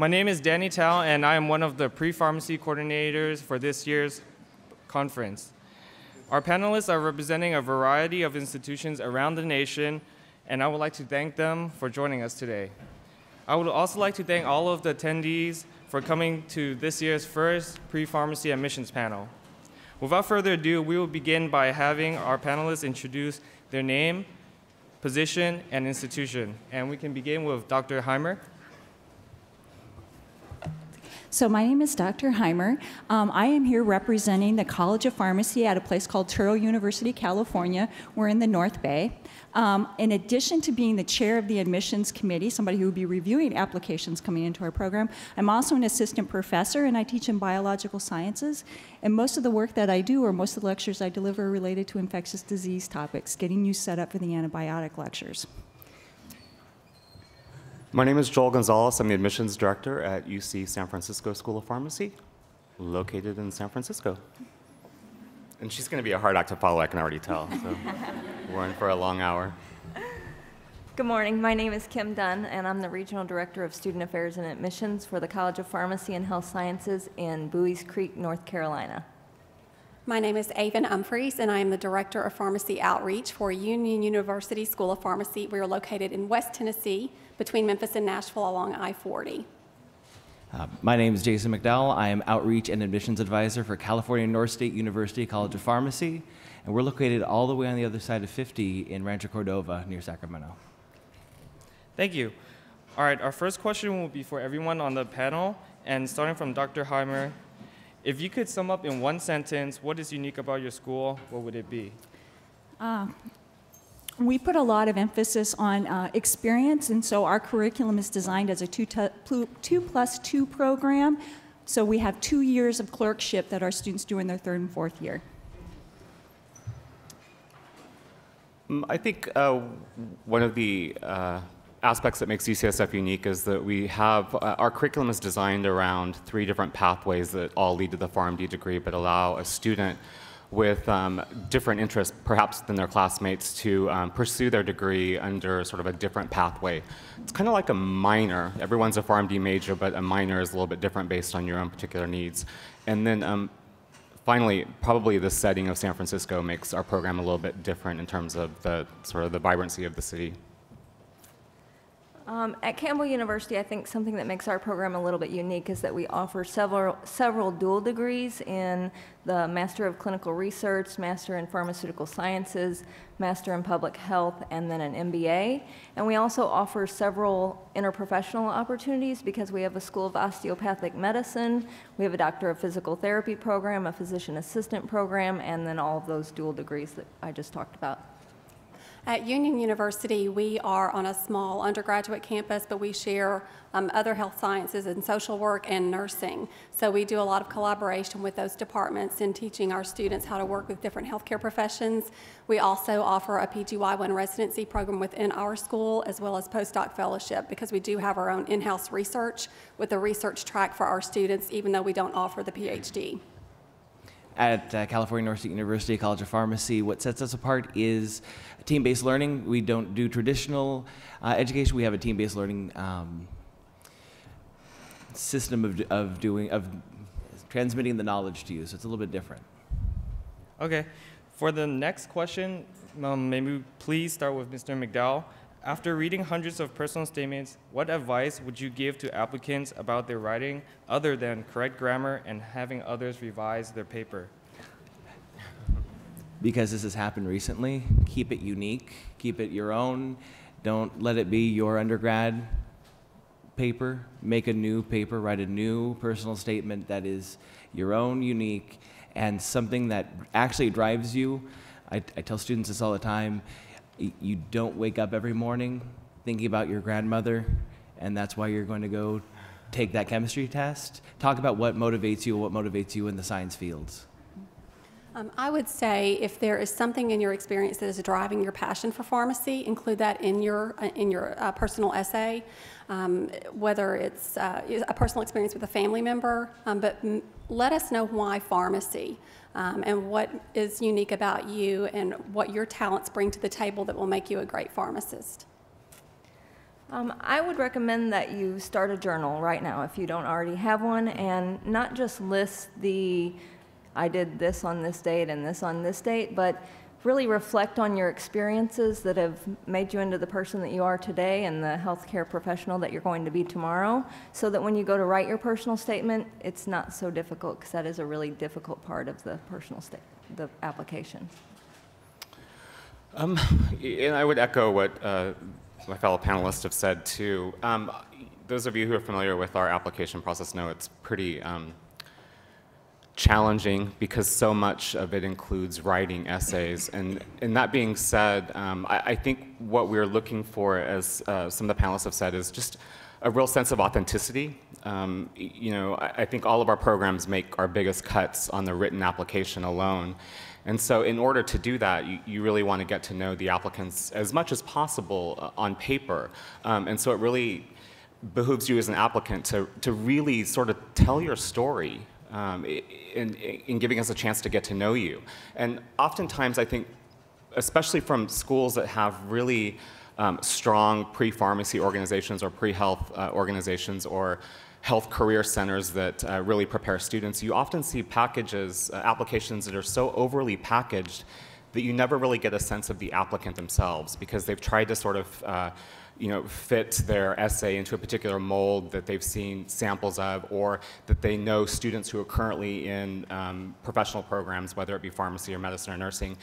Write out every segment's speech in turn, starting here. My name is Danny Tao, and I am one of the pre-pharmacy coordinators for this year's conference. Our panelists are representing a variety of institutions around the nation, and I would like to thank them for joining us today. I would also like to thank all of the attendees for coming to this year's first pre-pharmacy admissions panel. Without further ado, we will begin by having our panelists introduce their name, position, and institution. And we can begin with Dr. Heimer. So my name is Dr. Heimer. I am here representing the College of Pharmacy at a place called Touro University, California. We're in the North Bay. In addition to being the chair of the admissions committee, somebody who will be reviewing applications coming into our program, I'm also an assistant professor, and I teach in biological sciences. And most of the work that I do, or most of the lectures I deliver, are related to infectious disease topics, getting you set up for the antibiotic lectures. My name is Joel Gonzales. I'm the admissions director at UC San Francisco School of Pharmacy, located in San Francisco. And she's going to be a hard act to follow, I can already tell. So we're in for a long hour. Good morning. My name is Kim Dunn, and I'm the regional director of student affairs and admissions for the College of Pharmacy and Health Sciences in Buies Creek, North Carolina. My name is Aven Humphreys, and I am the Director of Pharmacy Outreach for Union University School of Pharmacy. We are located in West Tennessee, between Memphis and Nashville along I-40. My name is Jason McDowell. I am Outreach and Admissions Advisor for California North State University College of Pharmacy, and we're located all the way on the other side of 50 in Rancho Cordova near Sacramento. Thank you. All right, our first question will be for everyone on the panel, and starting from Dr. Heimer. If you could sum up in one sentence what is unique about your school, what would it be? We put a lot of emphasis on experience, and so our curriculum is designed as a 2+2 program. So we have 2 years of clerkship that our students do in their third and fourth year. I think one of the aspects that makes UCSF unique is that we have, our curriculum is designed around 3 different pathways that all lead to the PharmD degree but allow a student with different interests perhaps than their classmates to pursue their degree under sort of a different pathway. It's kind of like a minor. Everyone's a PharmD major, but a minor is a little bit different based on your own particular needs. And then finally, probably the setting of San Francisco makes our program a little bit different in terms of the sort of the vibrancy of the city. At Campbell University, I think something that makes our program a little bit unique is that we offer several dual degrees in the Master of Clinical Research, Master in Pharmaceutical Sciences, Master in Public Health, and then an MBA. And we also offer several interprofessional opportunities because we have a School of Osteopathic Medicine, we have a Doctor of Physical Therapy program, a Physician Assistant program, and then all of those dual degrees that I just talked about. At Union University, we are on a small undergraduate campus, but we share other health sciences and social work and nursing. So we do a lot of collaboration with those departments in teaching our students how to work with different healthcare professions. We also offer a PGY-1 residency program within our school, as well as postdoc fellowship, because we do have our own in-house research with a research track for our students, even though we don't offer the PhD. At California North State University College of Pharmacy, what sets us apart is team-based learning. We don't do traditional education. We have a team-based learning system of transmitting the knowledge to you, so it's a little bit different. Okay, for the next question, maybe please start with Mr. McDowell. After reading hundreds of personal statements, what advice would you give to applicants about their writing other than correct grammar and having others revise their paper? Because this has happened recently, keep it unique, keep it your own. Don't let it be your undergrad paper. Make a new paper, write a new personal statement that is your own, unique, and something that actually drives you. I tell students this all the time. You don't wake up every morning thinking about your grandmother, and that's why you're going to go take that chemistry test. Talk about what motivates you in the science fields. I would say if there is something in your experience that is driving your passion for pharmacy, include that in your personal essay, whether it's a personal experience with a family member, but let us know why pharmacy and what is unique about you and what your talents bring to the table that will make you a great pharmacist. I would recommend that you start a journal right now if you don't already have one, and not just list the I did this on this date and this on this date, but really reflect on your experiences that have made you into the person that you are today and the healthcare professional that you're going to be tomorrow, so that when you go to write your personal statement, it's not so difficult, because that is a really difficult part of the personal the application. And I would echo what my fellow panelists have said too. Those of you who are familiar with our application process know it's pretty challenging, because so much of it includes writing essays. And that being said, I think what we're looking for, as some of the panelists have said, is just a real sense of authenticity. You know, I think all of our programs make our biggest cuts on the written application alone. And so in order to do that, you really want to get to know the applicants as much as possible on paper. And so it really behooves you as an applicant to really sort of tell your story, in giving us a chance to get to know you. And oftentimes, I think, especially from schools that have really strong pre-pharmacy organizations or pre-health organizations or health career centers that really prepare students, you often see packages, applications that are so overly packaged that you never really get a sense of the applicant themselves, because they've tried to sort of you know, fit their essay into a particular mold that they've seen samples of, or that they know students who are currently in professional programs, whether it be pharmacy or medicine or nursing,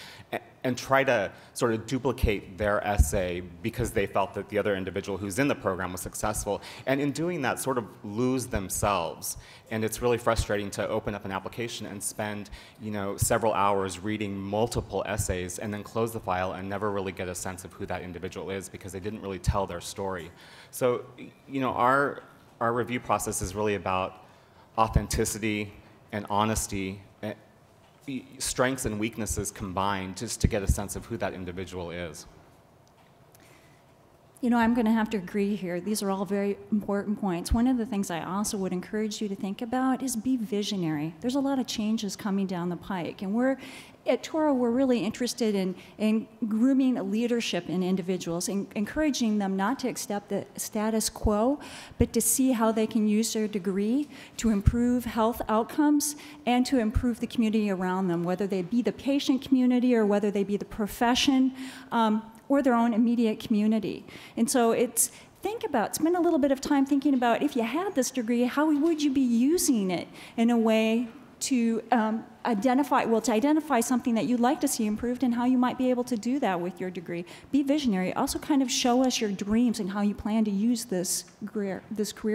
and try to sort of duplicate their essay because they felt that the other individual who's in the program was successful. And in doing that, sort of lose themselves. And it's really frustrating to open up an application and spend, you know, several hours reading multiple essays and then close the file and never really get a sense of who that individual is, because they didn't really tell their story. So, you know, our review process is really about authenticity and honesty, and strengths and weaknesses combined, just to get a sense of who that individual is. You know, I'm going to have to agree here. These are all very important points. One of the things I also would encourage you to think about is be visionary. There's a lot of changes coming down the pike, and we're at Touro, we're really interested in grooming leadership in individuals, and encouraging them not to accept the status quo, but to see how they can use their degree to improve health outcomes and to improve the community around them, whether they be the patient community or whether they be the profession, or their own immediate community. And so it's, spend a little bit of time thinking about, if you had this degree, how would you be using it in a way to identify something that you'd like to see improved, and how you might be able to do that with your degree. Be visionary. Also kind of show us your dreams and how you plan to use this career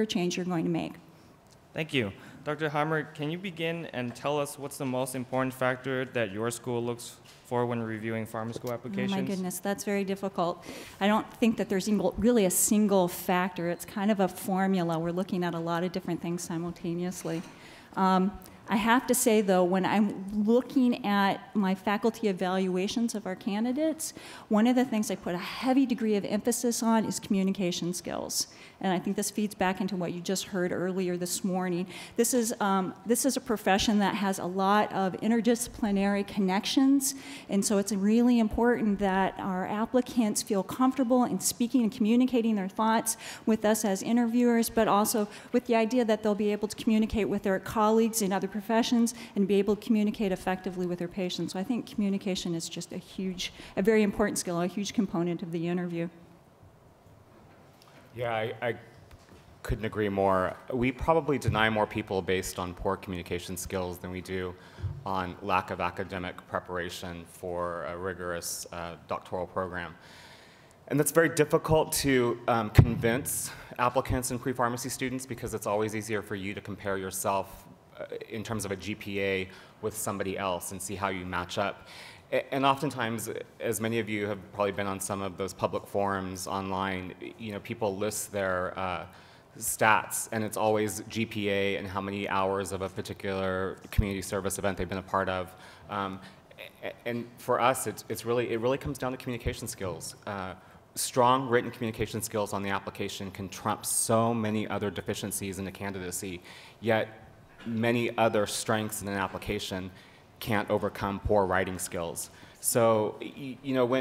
change you're going to make. Thank you. Dr. Heimer, can you begin and tell us what's the most important factor that your school looks for when reviewing pharma school applications? Oh my goodness, that's very difficult. I don't think that there's really a single factor. It's kind of a formula. We're looking at a lot of different things simultaneously. I have to say, though, when I'm looking at my faculty evaluations of our candidates, one of the things I put a heavy degree of emphasis on is communication skills. And I think this feeds back into what you just heard earlier this morning. This is a profession that has a lot of interdisciplinary connections, and so it's really important that our applicants feel comfortable in speaking and communicating their thoughts with us as interviewers, but also with the idea that they'll be able to communicate with their colleagues in other professions and be able to communicate effectively with their patients. So I think communication is just a very important skill, a huge component of the interview. Yeah, I couldn't agree more. We probably deny more people based on poor communication skills than we do on lack of academic preparation for a rigorous doctoral program. And that's very difficult to convince applicants and pre-pharmacy students, because it's always easier for you to compare yourself in terms of a GPA with somebody else and see how you match up. And oftentimes, as many of you have probably been on some of those public forums online, you know, people list their stats, and it's always GPA and how many hours of a particular community service event they've been a part of. And for us, it really comes down to communication skills. Strong written communication skills on the application can trump so many other deficiencies in a candidacy, yet many other strengths in an application can't overcome poor writing skills. So, you know,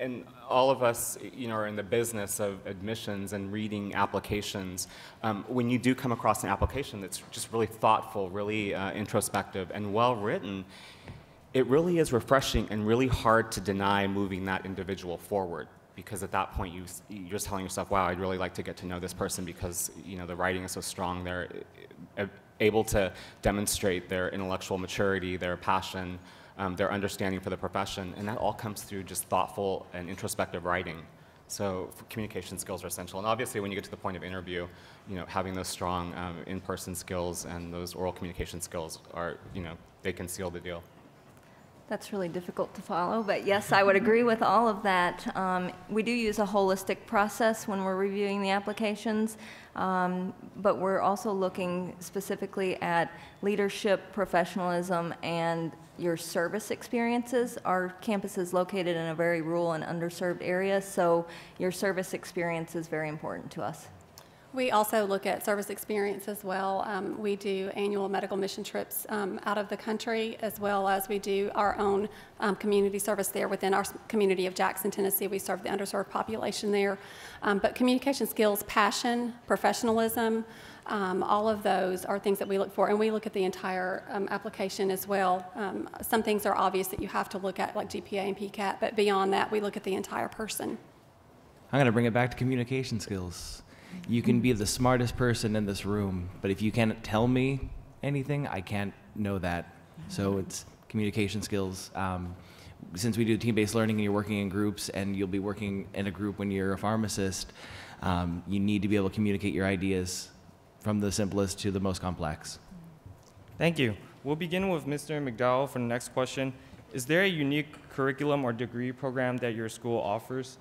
and all of us, you know, are in the business of admissions and reading applications. When you do come across an application that's just really thoughtful, really introspective, and well-written, it really is refreshing and really hard to deny moving that individual forward, because at that point you're just telling yourself, wow, I'd really like to get to know this person because, you know, the writing is so strong. They're able to demonstrate their intellectual maturity, their passion, their understanding for the profession, and that all comes through just thoughtful and introspective writing. So communication skills are essential, and obviously when you get to the point of interview, you know, having those strong in-person skills and those oral communication skills are, you know, they can seal the deal. That's really difficult to follow, but yes, I would agree with all of that. We do use a holistic process when we're reviewing the applications, but we're also looking specifically at leadership, professionalism, and your service experiences. Our campus is located in a very rural and underserved area, so your service experience is very important to us. We also look at service experience as well. We do annual medical mission trips out of the country, as well as we do our own community service there within our community of Jackson, Tennessee. We serve the underserved population there. But communication skills, passion, professionalism, all of those are things that we look for, and we look at the entire application as well. Some things are obvious that you have to look at, like GPA and PCAT, but beyond that, we look at the entire person. I'm going to bring it back to communication skills. You can be the smartest person in this room, but if you can't tell me anything, I can't know that. So it's communication skills. Since we do team-based learning and you're working in groups, and you'll be working in a group when you're a pharmacist, you need to be able to communicate your ideas from the simplest to the most complex. Thank you. We'll begin with Mr. McDowell for the next question. Is there a unique curriculum or degree program that your school offers?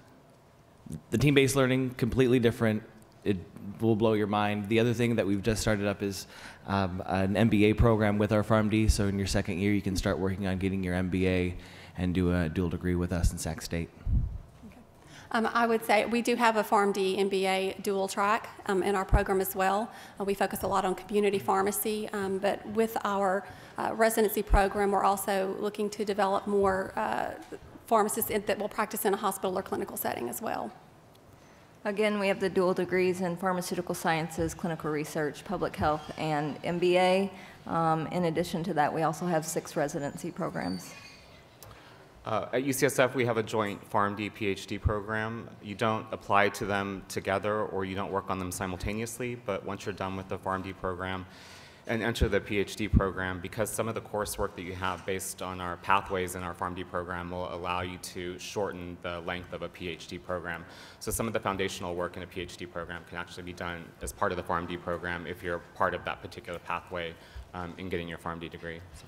The team-based learning, completely different. It will blow your mind. The other thing that we've just started up is an MBA program with our PharmD. So in your second year, you can start working on getting your MBA and do a dual degree with us in Sac State. Okay. I would say we do have a PharmD MBA dual track in our program as well. We focus a lot on community pharmacy, but with our residency program, we're also looking to develop more pharmacists that will practice in a hospital or clinical setting as well. Again, we have the dual degrees in pharmaceutical sciences, clinical research, public health, and MBA. In addition to that, we also have 6 residency programs. At UCSF, we have a joint PharmD PhD program. You don't apply to them together or you don't work on them simultaneously, but once you're done with the PharmD program and enter the PhD program, because some of the coursework that you have based on our pathways in our PharmD program will allow you to shorten the length of a PhD program. So some of the foundational work in a PhD program can actually be done as part of the PharmD program if you're part of that particular pathway in getting your PharmD degree. So.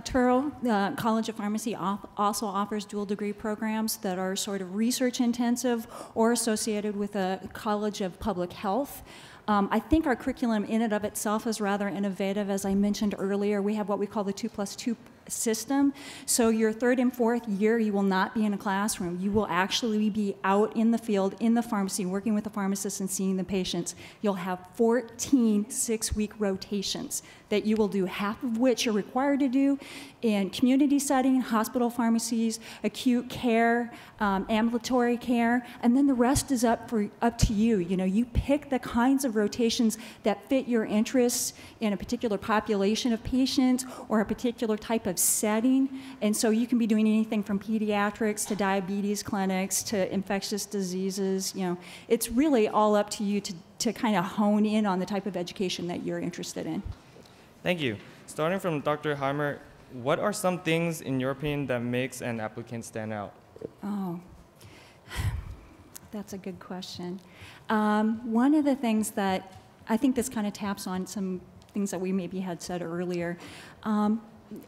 Touro, the College of Pharmacy, also offers dual degree programs that are sort of research intensive or associated with a College of Public Health. I think our curriculum in and of itself is rather innovative. As I mentioned earlier, we have what we call the 2+2 system. So your 3rd and 4th year, you will not be in a classroom. You will actually be out in the field, in the pharmacy, working with the pharmacist and seeing the patients. You'll have 14 six-week rotations that you will do, half of which you're required to do in community setting, hospital pharmacies, acute care, ambulatory care, and then the rest is up to you. You know, you pick the kinds of rotations that fit your interests in a particular population of patients or a particular type of setting, and so you can be doing anything from pediatrics to diabetes clinics to infectious diseases. You know, it's really all up to you to kind of hone in on the type of education that you're interested in. Thank you. Starting from Dr. Heimer, what are some things, in your opinion, that makes an applicant stand out? Oh, that's a good question. One of the things that I think this kind of taps on some things that we maybe had said earlier.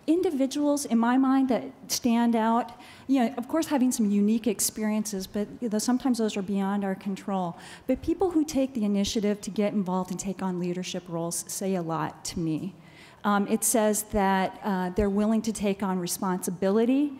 Individuals, in my mind, that stand out, you know, of course having some unique experiences, but sometimes those are beyond our control. But people who take the initiative to get involved and take on leadership roles say a lot to me. It says that they're willing to take on responsibility.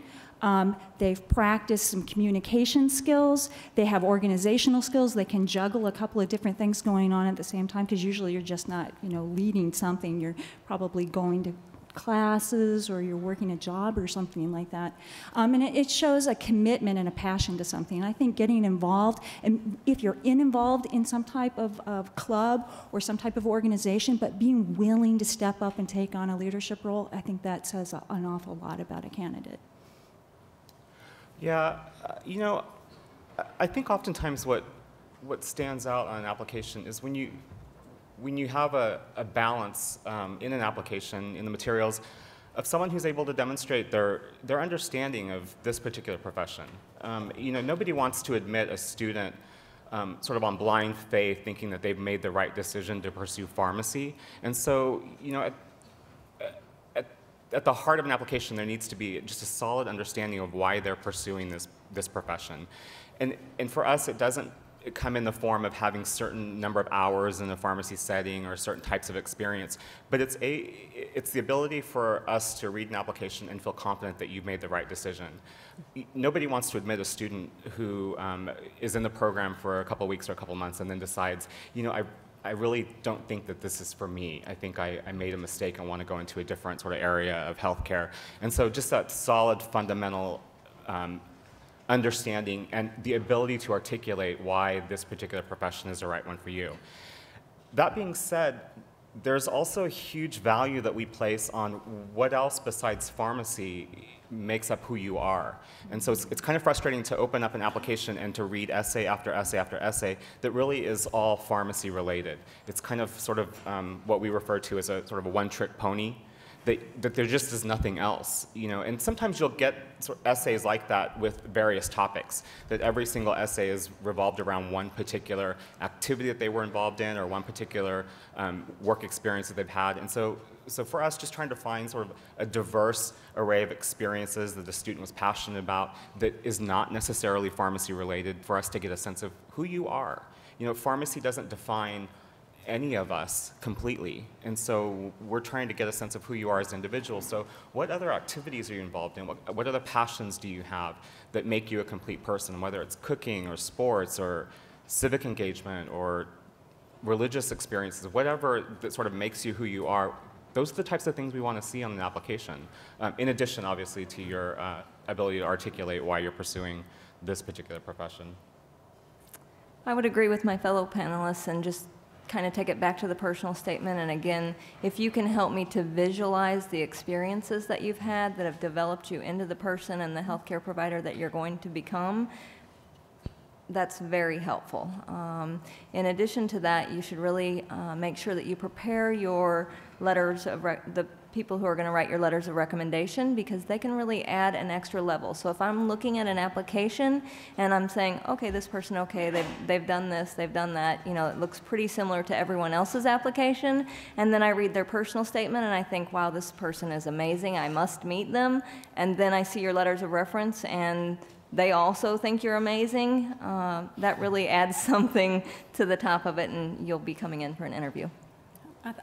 They've practiced some communication skills. They have organizational skills. They can juggle a couple of different things going on at the same time, because usually you're just not, you know, leading something. You're probably going to classes or you're working a job or something like that. And it shows a commitment and a passion to something. And I think getting involved, and if you're involved in some type of club or some type of organization, but being willing to step up and take on a leadership role, I think that says an awful lot about a candidate. Yeah, you know, I think oftentimes what stands out on an application is when you have a balance in an application, in the materials, of someone who's able to demonstrate their understanding of this particular profession. You know, nobody wants to admit a student sort of on blind faith thinking that they've made the right decision to pursue pharmacy. And so, you know, at the heart of an application, there needs to be just a solid understanding of why they're pursuing this profession. And for us, it doesn't come in the form of having certain number of hours in a pharmacy setting or certain types of experience, but it's the ability for us to read an application and feel confident that you've made the right decision. Nobody wants to admit a student who is in the program for a couple of weeks or a couple of months and then decides, you know, I really don't think that this is for me. I think I made a mistake and want to go into a different sort of area of healthcare. And so just that solid fundamental understanding and the ability to articulate why this particular profession is the right one for you. That being said, there's also a huge value that we place on what else besides pharmacy makes up who you are. And so it's kind of frustrating to open up an application and to read essay after essay after essay that really is all pharmacy related. It's kind of sort of what we refer to as a sort of a one-trick pony. That there just is nothing else, you know. And sometimes you'll get sort of essays like that with various topics, that every single essay is revolved around one particular activity that they were involved in or one particular work experience that they've had. And so for us, just trying to find sort of a diverse array of experiences that the student was passionate about that is not necessarily pharmacy related, for us to get a sense of who you are. You know, pharmacy doesn't define any of us completely. And so we're trying to get a sense of who you are as individuals. So what other activities are you involved in? What other passions do you have that make you a complete person, whether it's cooking or sports or civic engagement or religious experiences, whatever that sort of makes you who you are? Those are the types of things we want to see on an application, in addition, obviously, to your ability to articulate why you're pursuing this particular profession. I would agree with my fellow panelists and just kind of take it back to the personal statement. And again, if you can help me to visualize the experiences that you've had that have developed you into the person and the healthcare provider that you're going to become, that's very helpful. In addition to that, you should really make sure that you prepare your letters of the people who are going to write your letters of recommendation, because they can really add an extra level. So if I'm looking at an application and I'm saying, okay, this person, okay, they've done this, they've done that, you know, it looks pretty similar to everyone else's application, and then I read their personal statement and I think, wow, this person is amazing, I must meet them, and then I see your letters of reference and they also think you're amazing, that really adds something to the top of it, and you'll be coming in for an interview.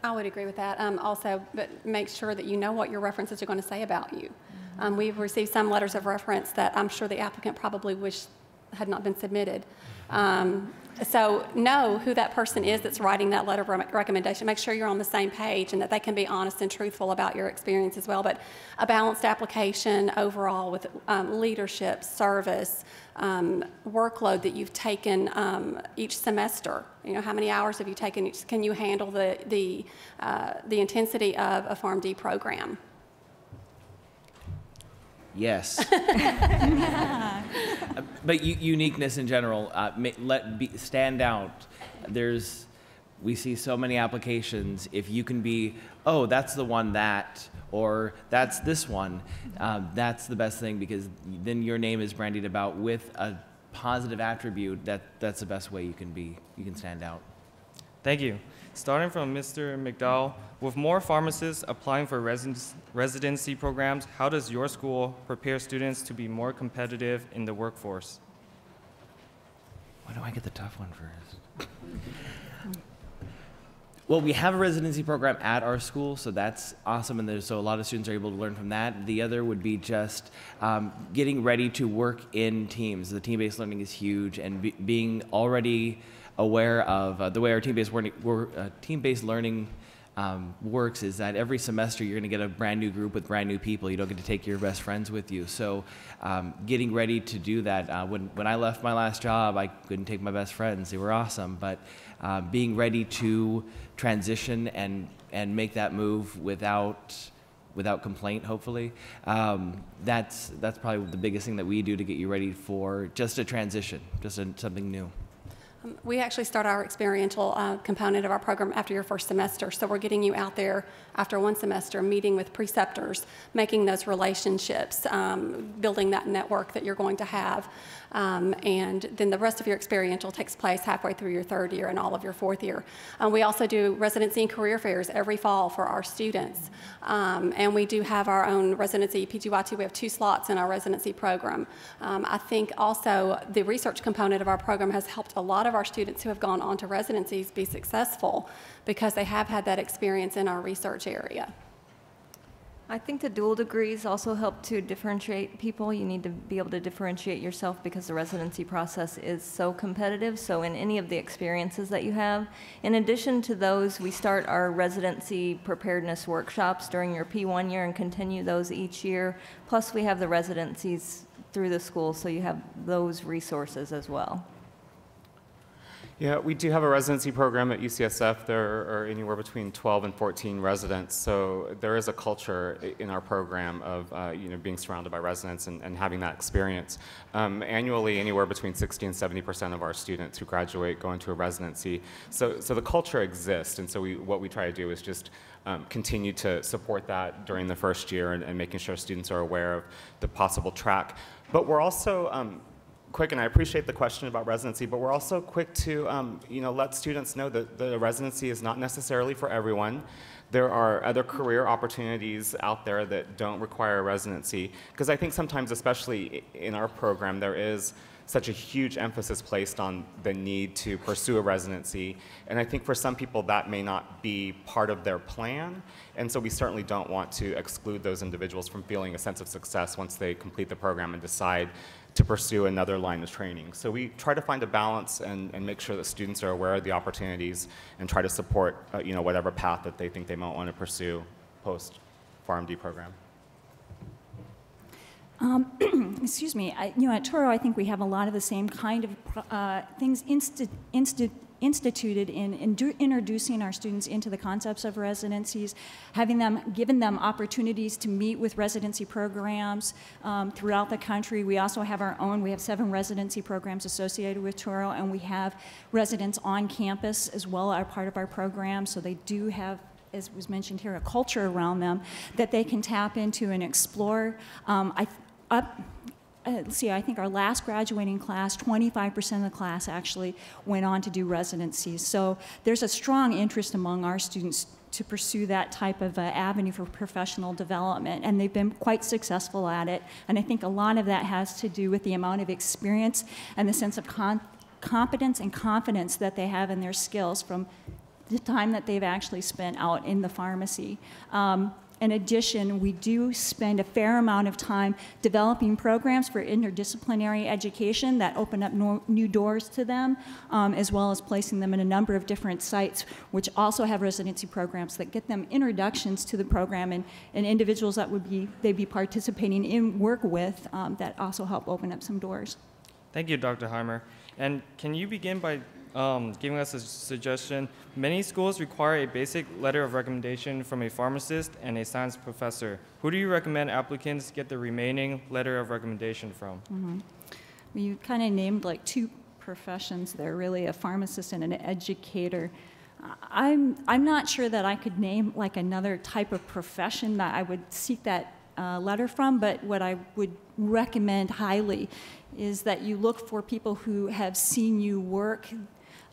I would agree with that. Also, but make sure that you know what your references are going to say about you. Mm-hmm. We've received some letters of reference that I'm sure the applicant probably wished had not been submitted. So know who that person is that's writing that letter of recommendation. Make sure you're on the same page and that they can be honest and truthful about your experience as well. But a balanced application overall with leadership, service, workload that you've taken each semester. You know, how many hours have you taken? Can you handle the intensity of a PharmD program? Yes. But uniqueness in general, stand out. We see so many applications. If you can be, oh, that's the one that, or that's this one, that's the best thing, because then your name is branded about with a positive attribute. That's the best way you can stand out. Thank you. Starting from Mr. McDowell, with more pharmacists applying for residency programs, how does your school prepare students to be more competitive in the workforce? Why do I get the tough one first? Well, we have a residency program at our school, so that's awesome, and so a lot of students are able to learn from that. The other would be just getting ready to work in teams. The team-based learning is huge, and being already aware of the way our team-based learning works is that every semester you're going to get a brand new group with brand new people. You don't get to take your best friends with you. So getting ready to do that. When I left my last job, I couldn't take my best friends. They were awesome. But being ready to transition and make that move without complaint, hopefully, that's probably the biggest thing that we do to get you ready for just a transition, something new. We actually start our experiential component of our program after your first semester. So we're getting you out there after one semester, meeting with preceptors, making those relationships, building that network that you're going to have. And then the rest of your experiential takes place halfway through your third year and all of your fourth year. We also do residency and career fairs every fall for our students. And we do have our own residency, PGY-2. We have 2 slots in our residency program. I think also the research component of our program has helped a lot of our students who have gone on to residencies be successful because they have had that experience in our research area. I think the dual degrees also help to differentiate people. You need to be able to differentiate yourself because the residency process is so competitive. So in any of the experiences that you have, in addition to those, we start our residency preparedness workshops during your P1 year and continue those each year. Plus we have the residencies through the school, so you have those resources as well. Yeah, we do have a residency program at UCSF. There are anywhere between 12 and 14 residents, so there is a culture in our program of being surrounded by residents and having that experience. Annually, anywhere between 60 and 70% of our students who graduate go into a residency. So the culture exists, and so what we try to do is just continue to support that during the first year and making sure students are aware of the possible track. But we're also quick, and I appreciate the question about residency, but we're also quick to let students know that the residency is not necessarily for everyone. There are other career opportunities out there that don't require a residency, because I think sometimes, especially in our program, there is such a huge emphasis placed on the need to pursue a residency. And I think for some people that may not be part of their plan. And so we certainly don't want to exclude those individuals from feeling a sense of success once they complete the program and decide to pursue another line of training. So we try to find a balance and make sure that students are aware of the opportunities and try to support whatever path that they think they might want to pursue post-PharmD program. Excuse me. At Touro, I think we have a lot of the same kind of things instituted in introducing our students into the concepts of residencies, giving them opportunities to meet with residency programs throughout the country. We also have our own. We have 7 residency programs associated with Touro, and we have residents on campus as well are part of our program, so they do have, as was mentioned here, a culture around them that they can tap into and explore. I think our last graduating class, 25% of the class actually went on to do residencies. So there's a strong interest among our students to pursue that type of avenue for professional development, and they've been quite successful at it. And I think a lot of that has to do with the amount of experience and the sense of competence and confidence that they have in their skills from the time that they've actually spent out in the pharmacy. In addition, we do spend a fair amount of time developing programs for interdisciplinary education that open up new doors to them, as well as placing them in a number of different sites which also have residency programs that get them introductions to the program and individuals that they'd be participating in work with that also help open up some doors. Thank you, Dr. Heimer. And can you begin by giving us a suggestion? Many schools require a basic letter of recommendation from a pharmacist and a science professor. Who do you recommend applicants get the remaining letter of recommendation from? Mm-hmm. Well, you kind of named like 2 professions there, really, a pharmacist and an educator. I'm not sure that I could name like another type of profession that I would seek that letter from, but what I would recommend highly is that you look for people who have seen you work,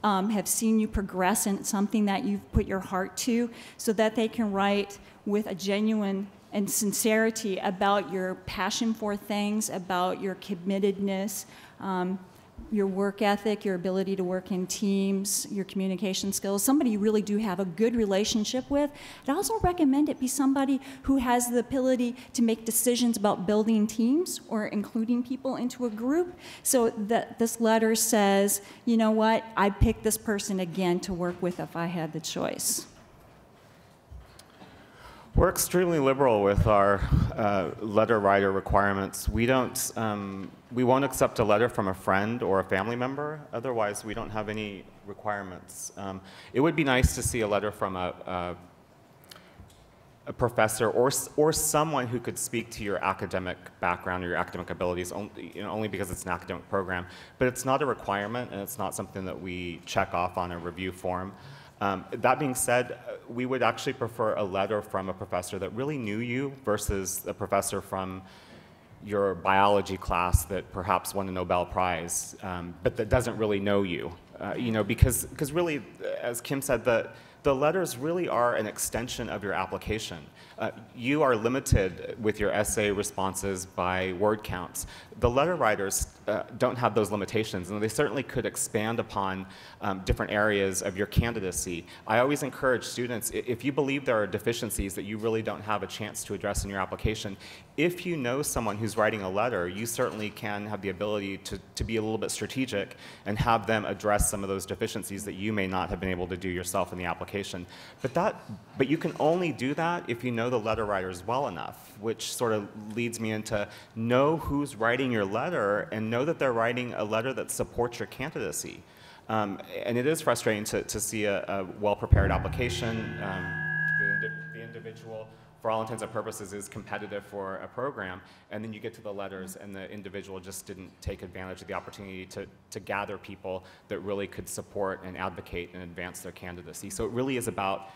have seen you progress in something that you've put your heart to, so that they can write with a genuine and sincerity about your passion for things, about your committedness, your work ethic, your ability to work in teams, your communication skills, somebody you really do have a good relationship with. I'd also recommend it be somebody who has the ability to make decisions about building teams or including people into a group, so that this letter says, you know what, I'd pick this person again to work with if I had the choice. We're extremely liberal with our letter writer requirements. We don't, we won't accept a letter from a friend or a family member. Otherwise, we don't have any requirements. It would be nice to see a letter from a professor or someone who could speak to your academic background or your academic abilities, only, only because it's an academic program. But it's not a requirement, and it's not something that we check off on a review form. That being said, we would actually prefer a letter from a professor that really knew you versus a professor from your biology class that perhaps won a Nobel Prize, but that doesn't really know you. You know, because really, as Kim said, the letters really are an extension of your application. You are limited with your essay responses by word counts. The letter writers don't have those limitations, and they certainly could expand upon different areas of your candidacy. I always encourage students, if you believe there are deficiencies that you really don't have a chance to address in your application, if you know someone who's writing a letter, you certainly can have the ability to be a little bit strategic and have them address some of those deficiencies that you may not have been able to do yourself in the application. But you can only do that if you know the letter writers well enough, which sort of leads me into know who's writing your letter and know that they're writing a letter that supports your candidacy. And it is frustrating to see a well-prepared application. The individual, for all intents and purposes, is competitive for a program, and then you get to the letters and the individual just didn't take advantage of the opportunity to gather people that really could support and advocate and advance their candidacy. So it really is about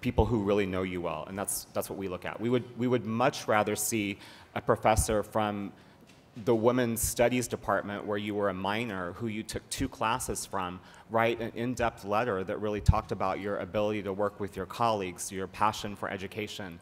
people who really know you well, and that's what we look at. We would much rather see a professor from the women's studies department where you were a minor who you took 2 classes from write an in-depth letter that really talked about your ability to work with your colleagues, your passion for education,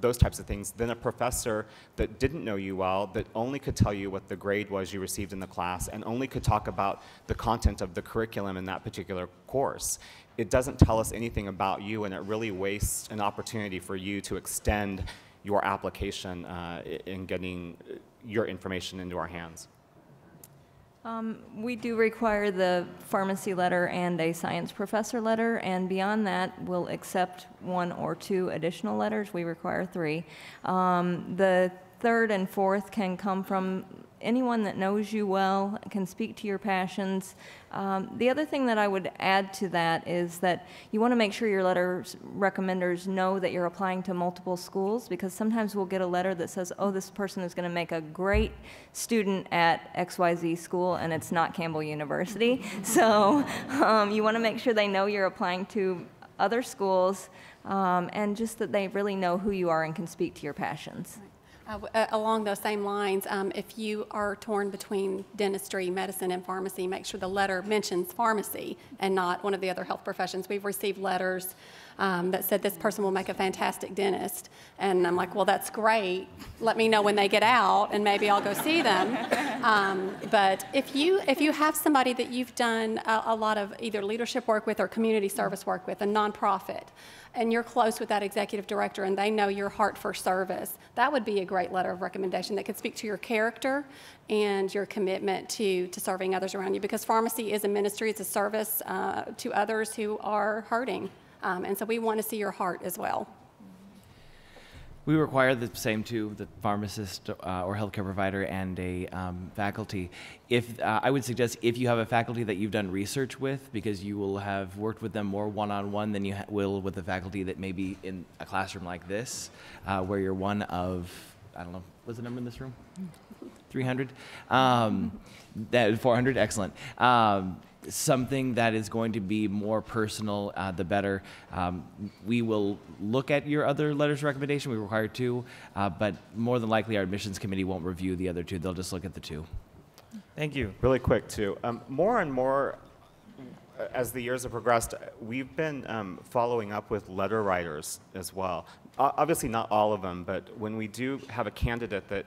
those types of things, than a professor that didn't know you well, that only could tell you what the grade was you received in the class and only could talk about the content of the curriculum in that particular course. It doesn't tell us anything about you, and it really wastes an opportunity for you to extend your application in getting your information into our hands. We do require the pharmacy letter and a science professor letter, and beyond that, we'll accept 1 or 2 additional letters. We require 3. The 3rd and 4th can come from anyone that knows you well, can speak to your passions. The other thing that I would add to that is that you want to make sure your letter recommenders know that you're applying to multiple schools, because sometimes we'll get a letter that says, oh, this person is going to make a great student at XYZ school, and it's not Campbell University. So you want to make sure they know you're applying to other schools, and just that they really know who you are and can speak to your passions. Along those same lines, if you are torn between dentistry, medicine, and pharmacy, make sure the letter mentions pharmacy and not one of the other health professions. We've received letters that said this person will make a fantastic dentist, and I'm like, well, that's great. Let me know when they get out, and maybe I'll go see them. But if you have somebody that you've done a lot of either leadership work with or community service work with, a nonprofit, and you're close with that executive director and they know your heart for service, that would be a great letter of recommendation that could speak to your character and your commitment to serving others around you, because pharmacy is a ministry, it's a service to others who are hurting. And so we want to see your heart as well. We require the same two, the pharmacist or healthcare provider and a faculty. If I would suggest if you have a faculty that you've done research with, because you will have worked with them more one-on-one than you will with the faculty that may be in a classroom like this, where you're one of, I don't know, what's the number in this room? 300? 400? Excellent. Something that is going to be more personal, the better. We will look at your other letters of recommendation. We require 2, but more than likely our admissions committee won't review the other 2. They'll just look at the 2. Thank you. Really quick, too. More and more, as the years have progressed, we've been following up with letter writers as well. Obviously not all of them, but when we do have a candidate that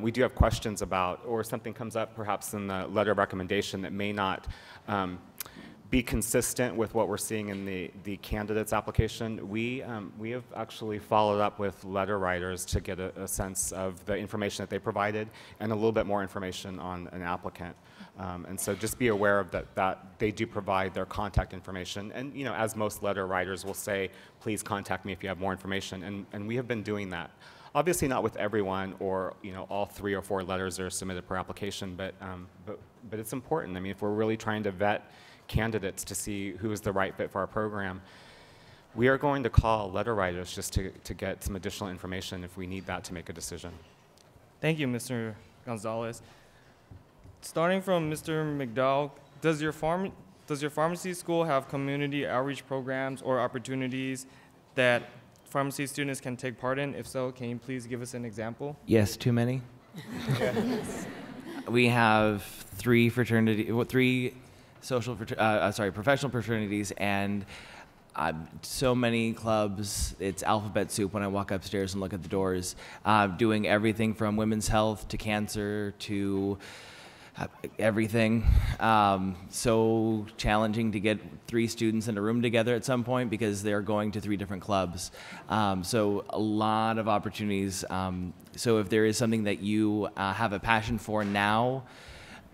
we do have questions about, or something comes up perhaps in the letter of recommendation that may not be consistent with what we're seeing in the candidate's application, we have actually followed up with letter writers to get a sense of the information that they provided and a little bit more information on an applicant. And so just be aware of that, they do provide their contact information. And you know, as most letter writers will say, please contact me if you have more information. And we have been doing that. Obviously not with everyone, or you know, all 3 or 4 letters are submitted per application, but it's important. I mean, if we're really trying to vet candidates to see who is the right fit for our program, we are going to call letter writers just to get some additional information if we need that to make a decision. Thank you, Mr. Gonzales. Starting from Mr. McDowell, does your pharmacy school have community outreach programs or opportunities that pharmacy students can take part in? If so, can you please give us an example? Yes, too many. We have 3 professional fraternities, and so many clubs. It's alphabet soup when I walk upstairs and look at the doors, doing everything from women's health to cancer to everything. So challenging to get 3 students in a room together at some point because they're going to 3 different clubs. So a lot of opportunities. So if there is something that you have a passion for now,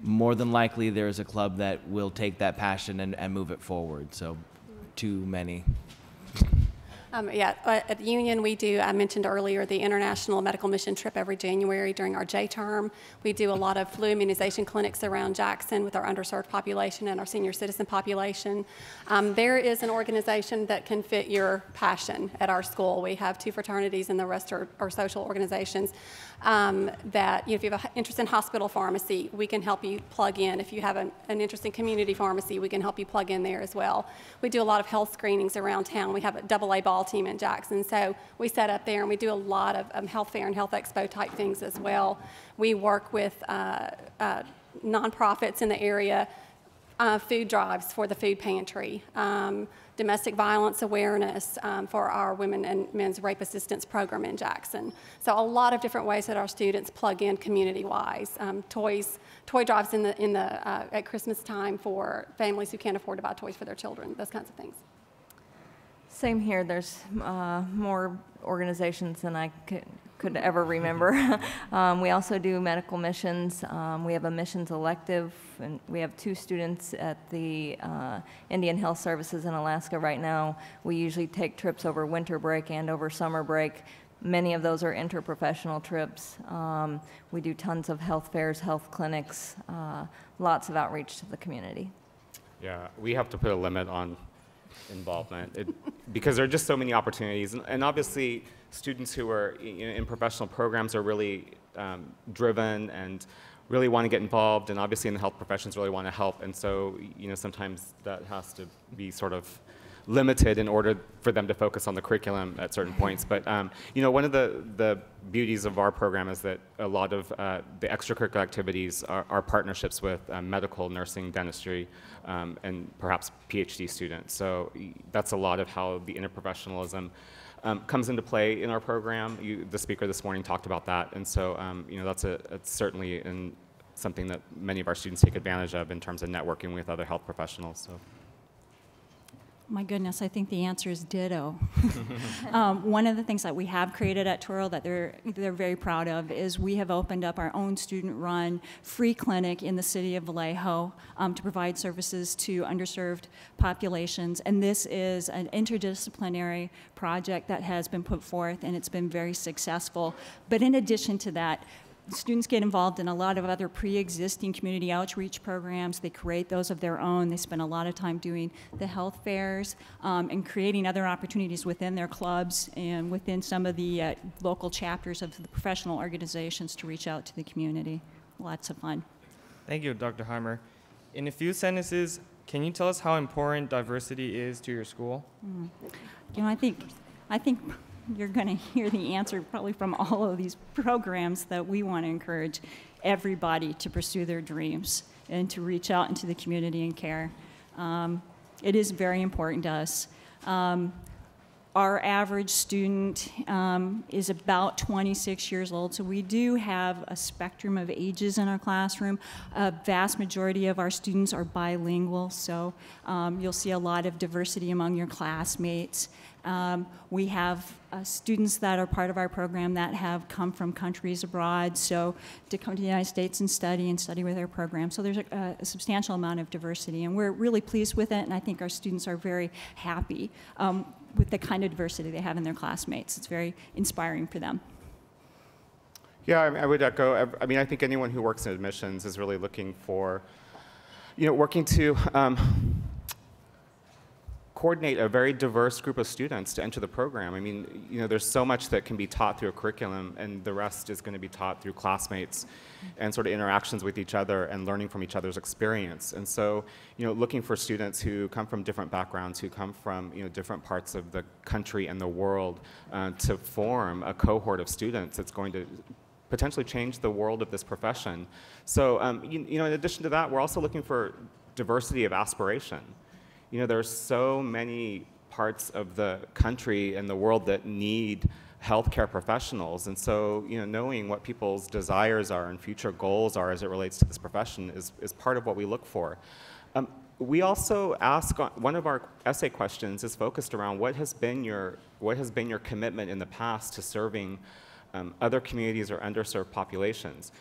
more than likely there's a club that will take that passion and move it forward. So too many. Yeah, at Union we do, I mentioned earlier, the International Medical Mission Trip every January during our J term. We do a lot of flu immunization clinics around Jackson with our underserved population and our senior citizen population. There is an organization that can fit your passion at our school. We have 2 fraternities and the rest are social organizations that, you know, if you have an interest in hospital pharmacy, we can help you plug in. If you have an interest in community pharmacy, we can help you plug in there as well. We do a lot of health screenings around town. We have a AA ball team in Jackson, so we set up there, and we do a lot of health fair and health expo type things as well. We work with nonprofits in the area, food drives for the food pantry, domestic violence awareness for our women and men's rape assistance program in Jackson. So a lot of different ways that our students plug in community-wise. Toy drives at Christmas time for families who can't afford to buy toys for their children. Those kinds of things. Same here. There's more organizations than I could ever remember. We also do medical missions. We have a missions elective, and we have 2 students at the Indian Health Services in Alaska right now. We usually take trips over winter break and over summer break. Many of those are interprofessional trips. We do tons of health fairs, health clinics, lots of outreach to the community. Yeah, we have to put a limit on involvement because there are just so many opportunities, and obviously students who are in professional programs are really driven and really want to get involved, and obviously in the health professions really want to help, and so sometimes that has to be sort of limited in order for them to focus on the curriculum at certain points. But one of the beauties of our program is that a lot of the extracurricular activities are partnerships with medical, nursing, dentistry, and perhaps PhD students. So that's a lot of how the interprofessionalism comes into play in our program. The speaker this morning talked about that, and so that's it's certainly something that many of our students take advantage of in terms of networking with other health professionals. So. My goodness, I think the answer is ditto. One of the things that we have created at Touro that they're very proud of is we have opened up our own student-run free clinic in the city of Vallejo to provide services to underserved populations. And this is an interdisciplinary project that has been put forth, and it's been very successful. But in addition to that, students get involved in a lot of other pre-existing community outreach programs. They create those of their own. They spend a lot of time doing the health fairs and creating other opportunities within their clubs and within some of the local chapters of the professional organizations to reach out to the community. Lots of fun. Thank you, Dr. Heimer. In a few sentences, can you tell us how important diversity is to your school? I think you're going to hear the answer probably from all of these programs that we want to encourage everybody to pursue their dreams and to reach out into the community and care. It is very important to us. Our average student is about 26 years old, so we do have a spectrum of ages in our classroom. A vast majority of our students are bilingual, so you'll see a lot of diversity among your classmates. We have students that are part of our program that have come from countries abroad, so to come to the United States and study with our program. So there's a substantial amount of diversity, and we're really pleased with it, and I think our students are very happy with the kind of diversity they have in their classmates. It's very inspiring for them. Yeah, I would echo. I mean, I think anyone who works in admissions is really looking for, you know, working to coordinate a very diverse group of students to enter the program. I mean, you know, there's so much that can be taught through a curriculum, and the rest is going to be taught through classmates and sort of interactions with each other and learning from each other's experience. And so, you know, looking for students who come from different backgrounds, who come from, you know, different parts of the country and the world to form a cohort of students that's going to potentially change the world of this profession. So, you know, in addition to that, we're also looking for diversity of aspiration. You know, there are so many parts of the country and the world that need healthcare professionals, and so, you know, knowing what people's desires are and future goals are as it relates to this profession is part of what we look for. We also ask, one of our essay questions is focused around what has been your commitment in the past to serving other communities or underserved populations.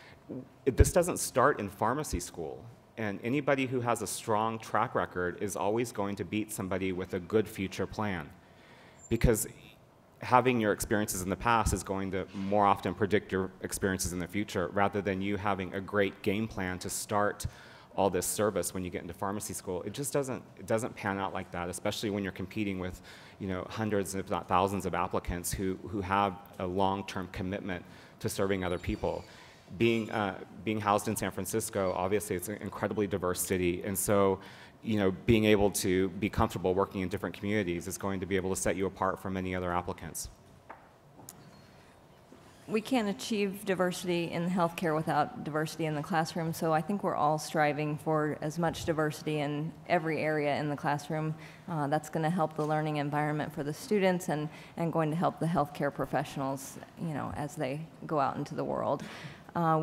This doesn't start in pharmacy school. And anybody who has a strong track record is always going to beat somebody with a good future plan, because having your experiences in the past is going to more often predict your experiences in the future, rather than you having a great game plan to start all this service when you get into pharmacy school. It just doesn't pan out like that, especially when you're competing with, you know, hundreds if not thousands of applicants who have a long-term commitment to serving other people. Being housed in San Francisco, obviously it's an incredibly diverse city, and so, you know, being able to be comfortable working in different communities is going to be able to set you apart from many other applicants. We can't achieve diversity in healthcare without diversity in the classroom, so I think we're all striving for as much diversity in every area in the classroom. That's going to help the learning environment for the students and going to help the healthcare professionals, you know, as they go out into the world.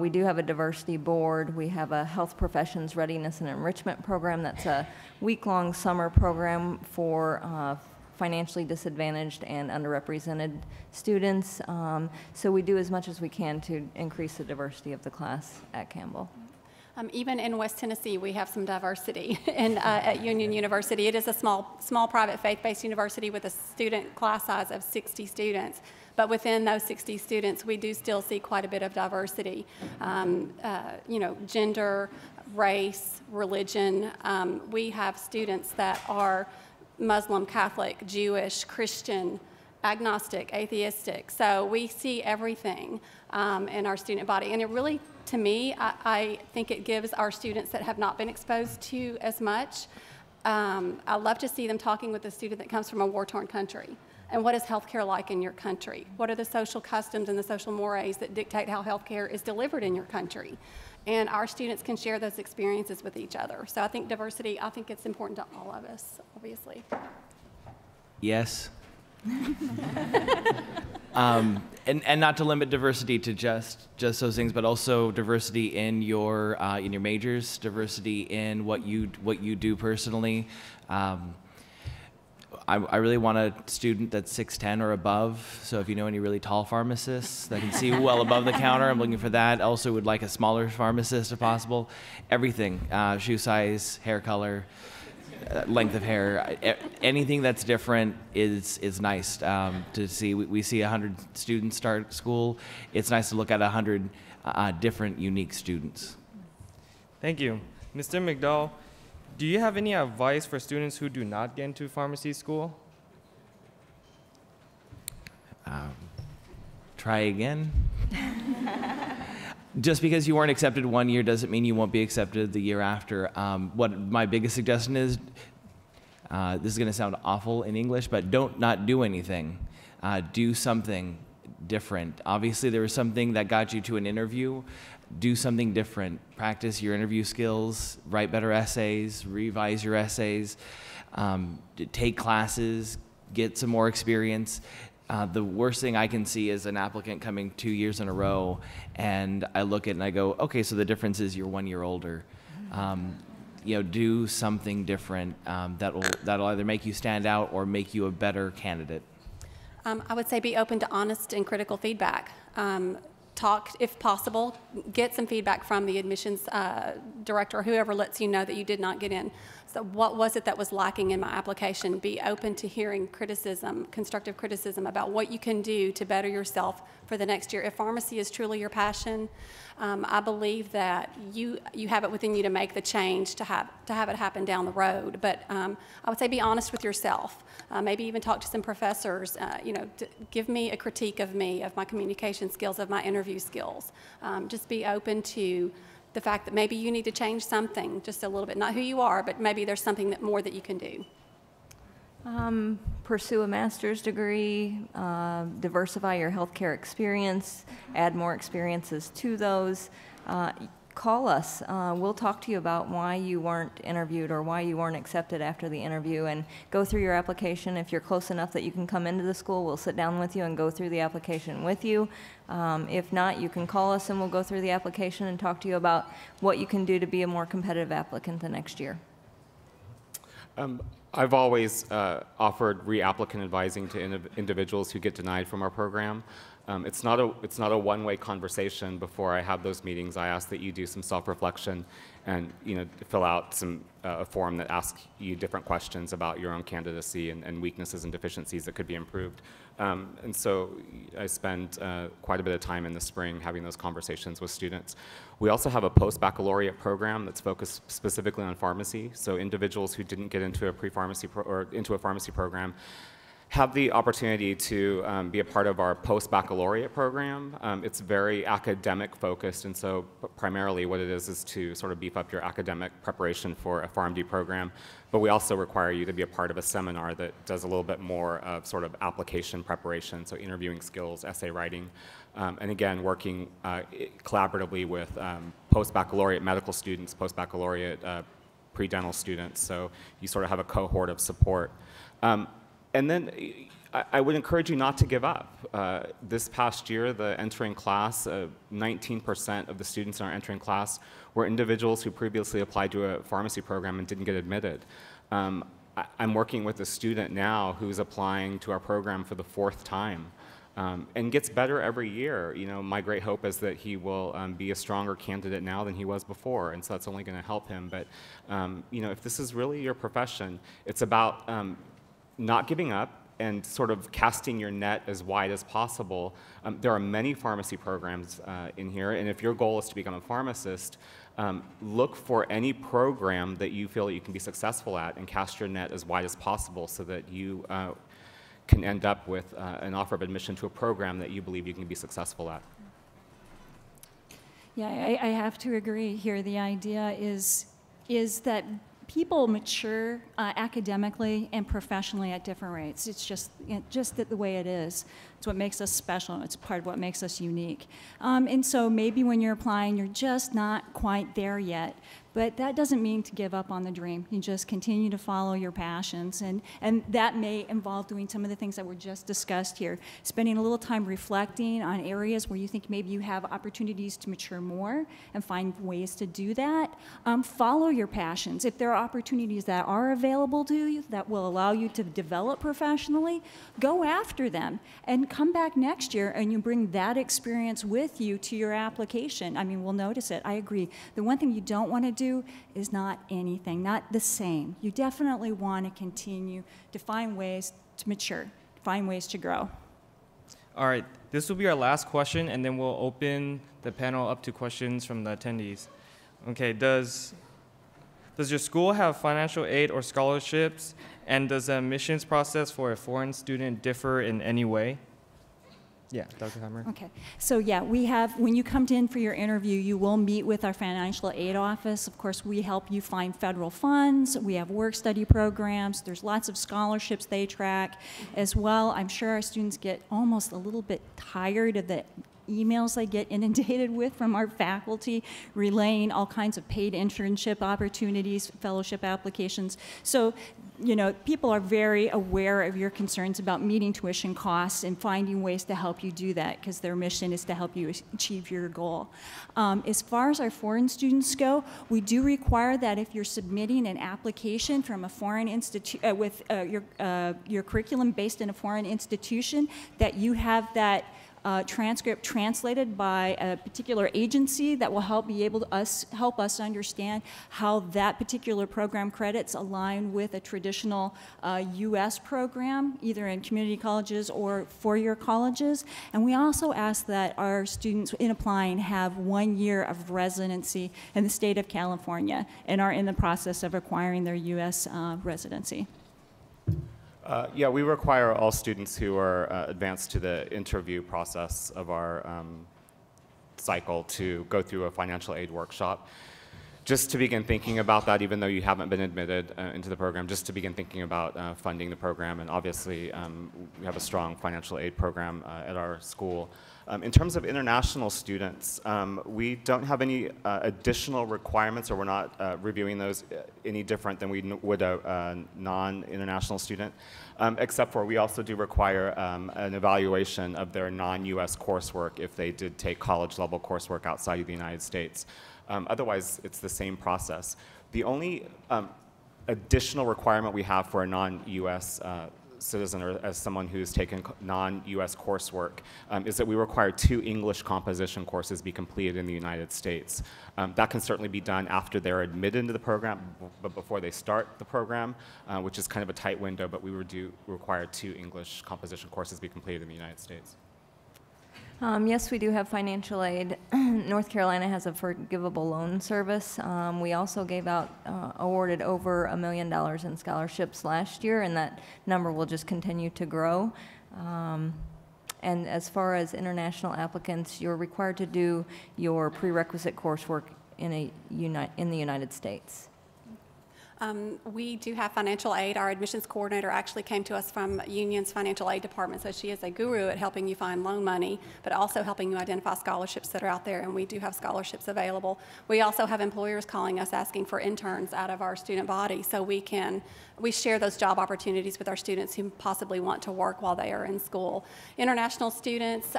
We do have a diversity board. We have a health professions readiness and enrichment program. That's a week-long summer program for financially disadvantaged and underrepresented students. So we do as much as we can to increase the diversity of the class at Campbell. Even in West Tennessee, we have some diversity at Union University. It is a small private faith-based university with a student class size of 60 students. But within those 60 students, we do still see quite a bit of diversity. You know, gender, race, religion. We have students that are Muslim, Catholic, Jewish, Christian, agnostic, atheistic. So we see everything in our student body, and it really, to me, I think it gives our students that have not been exposed to as much. I love to see them talking with a student that comes from a war-torn country. And what is healthcare like in your country? What are the social customs and the social mores that dictate how healthcare is delivered in your country? And our students can share those experiences with each other. So I think diversity, I think it's important to all of us, obviously. Yes. And not to limit diversity to just those things, but also diversity in your majors, diversity in what you do personally. I really want a student that's 6'10" or above. So if you know any really tall pharmacists that can see well above the counter, I'm looking for that. Also would like a smaller pharmacist if possible. Everything, shoe size, hair color, length of hair, anything that's different is nice to see. We see 100 students start school. It's nice to look at 100 different, unique students. Thank you. Mr. McDowell, do you have any advice for students who do not get into pharmacy school? Try again. Just because you weren't accepted one year doesn't mean you won't be accepted the year after. What my biggest suggestion is, this is going to sound awful in English, but don't not do anything. Do something different. Obviously, there was something that got you to an interview. Do something different. Practice your interview skills, write better essays, revise your essays, take classes, get some more experience. The worst thing I can see is an applicant coming 2 years in a row, and I look at it and I go, okay, so the difference is you're 1 year older. You know, do something different that'll either make you stand out or make you a better candidate. I would say be open to honest and critical feedback. Talk, if possible, get some feedback from the admissions director or whoever lets you know that you did not get in. So what was it that was lacking in my application? Be open to hearing criticism, constructive criticism about what you can do to better yourself for the next year. If pharmacy is truly your passion, I believe that you have it within you to make the change, to have it happen down the road. But I would say be honest with yourself. Maybe even talk to some professors. You know, give me a critique of me, of my communication skills, of my interview skills. Just be open to the fact that maybe you need to change something just a little bit, not who you are, but maybe there's something that more that you can do. Pursue a master's degree, diversify your healthcare experience, add more experiences to those. Call us. We'll talk to you about why you weren't interviewed or why you weren't accepted after the interview, and go through your application. If you're close enough that you can come into the school, we'll sit down with you and go through the application with you. If not, you can call us and we'll go through the application and talk to you about what you can do to be a more competitive applicant the next year. I've always offered reapplicant advising to individuals who get denied from our program. It's not a one-way conversation. Before I have those meetings, I ask that you do some self-reflection and, you know, fill out some a form that asks you different questions about your own candidacy and weaknesses and deficiencies that could be improved. And so I spend quite a bit of time in the spring having those conversations with students. We also have a post-baccalaureate program that's focused specifically on pharmacy. So individuals who didn't get into a pre-pharmacy or into a pharmacy program have the opportunity to be a part of our post-baccalaureate program. It's very academic focused, and so primarily what it is to sort of beef up your academic preparation for a PharmD program, but we also require you to be a part of a seminar that does a little bit more of sort of application preparation, so interviewing skills, essay writing, and again, working collaboratively with post-baccalaureate medical students, post-baccalaureate pre-dental students, so you sort of have a cohort of support. And then I would encourage you not to give up. This past year, the entering class, 19% of the students in our entering class were individuals who previously applied to a pharmacy program and didn't get admitted. I'm working with a student now who's applying to our program for the 4th time and gets better every year. You know, my great hope is that he will be a stronger candidate now than he was before, and so that's only going to help him. But you know, if this is really your profession, it's about not giving up and sort of casting your net as wide as possible. There are many pharmacy programs in here, and if your goal is to become a pharmacist, look for any program that you feel that you can be successful at and cast your net as wide as possible so that you can end up with an offer of admission to a program that you believe you can be successful at. Yeah, I have to agree here. The idea is that people mature academically and professionally at different rates. It's just the way it is. It's what makes us special. It's part of what makes us unique. And so maybe when you're applying, you're just not quite there yet. But that doesn't mean to give up on the dream. You just continue to follow your passions. And that may involve doing some of the things that were just discussed here, spending a little time reflecting on areas where you think maybe you have opportunities to mature more and find ways to do that. Follow your passions. If there are opportunities that are available to you that will allow you to develop professionally, go after them and come back next year and you bring that experience with you to your application. I mean, we'll notice it. I agree. The one thing you don't want to do is not anything, not the same. You definitely want to continue to find ways to mature, find ways to grow. All right, this will be our last question, and then we'll open the panel up to questions from the attendees. Okay, does your school have financial aid or scholarships, and does the admissions process for a foreign student differ in any way? Yeah, Dr. Heimer. Okay. So yeah, we have, when you come in for your interview, you will meet with our financial aid office. Of course, we help you find federal funds. We have work study programs. There's lots of scholarships they track as well. I'm sure our students get almost a little bit tired of the emails I get inundated with from our faculty relaying all kinds of paid internship opportunities, fellowship applications. So, you know, people are very aware of your concerns about meeting tuition costs and finding ways to help you do that, because their mission is to help you achieve your goal. As far as our foreign students go, we do require that if you're submitting an application from a foreign institution with your curriculum based in a foreign institution, that you have that transcript translated by a particular agency that will help be able to help us understand how that particular program credits align with a traditional U.S. program, either in community colleges or four-year colleges. And we also ask that our students in applying have 1 year of residency in the state of California and are in the process of acquiring their U.S. residency. Yeah, we require all students who are advanced to the interview process of our cycle to go through a financial aid workshop, just to begin thinking about that, even though you haven't been admitted into the program, just to begin thinking about funding the program. And obviously, we have a strong financial aid program at our school. In terms of international students, we don't have any additional requirements, or we're not reviewing those any different than we would a non-international student, except for we also do require an evaluation of their non-US coursework if they did take college-level coursework outside of the United States. Otherwise, it's the same process. The only additional requirement we have for a non-US citizen, or as someone who's taken non-US coursework, is that we require 2 English composition courses be completed in the United States. That can certainly be done after they're admitted into the program, but before they start the program, which is kind of a tight window, but we do require 2 English composition courses be completed in the United States. Yes, we do have financial aid. North Carolina has a forgivable loan service. We also gave out, awarded over $1 million in scholarships last year, and that number will just continue to grow. And as far as international applicants, you're required to do your prerequisite coursework in the United States. We do have financial aid. Our admissions coordinator actually came to us from Union's financial aid department, so she is a guru at helping you find loan money, but also helping you identify scholarships that are out there, and we do have scholarships available. We also have employers calling us asking for interns out of our student body, so we share those job opportunities with our students who possibly want to work while they are in school. International students,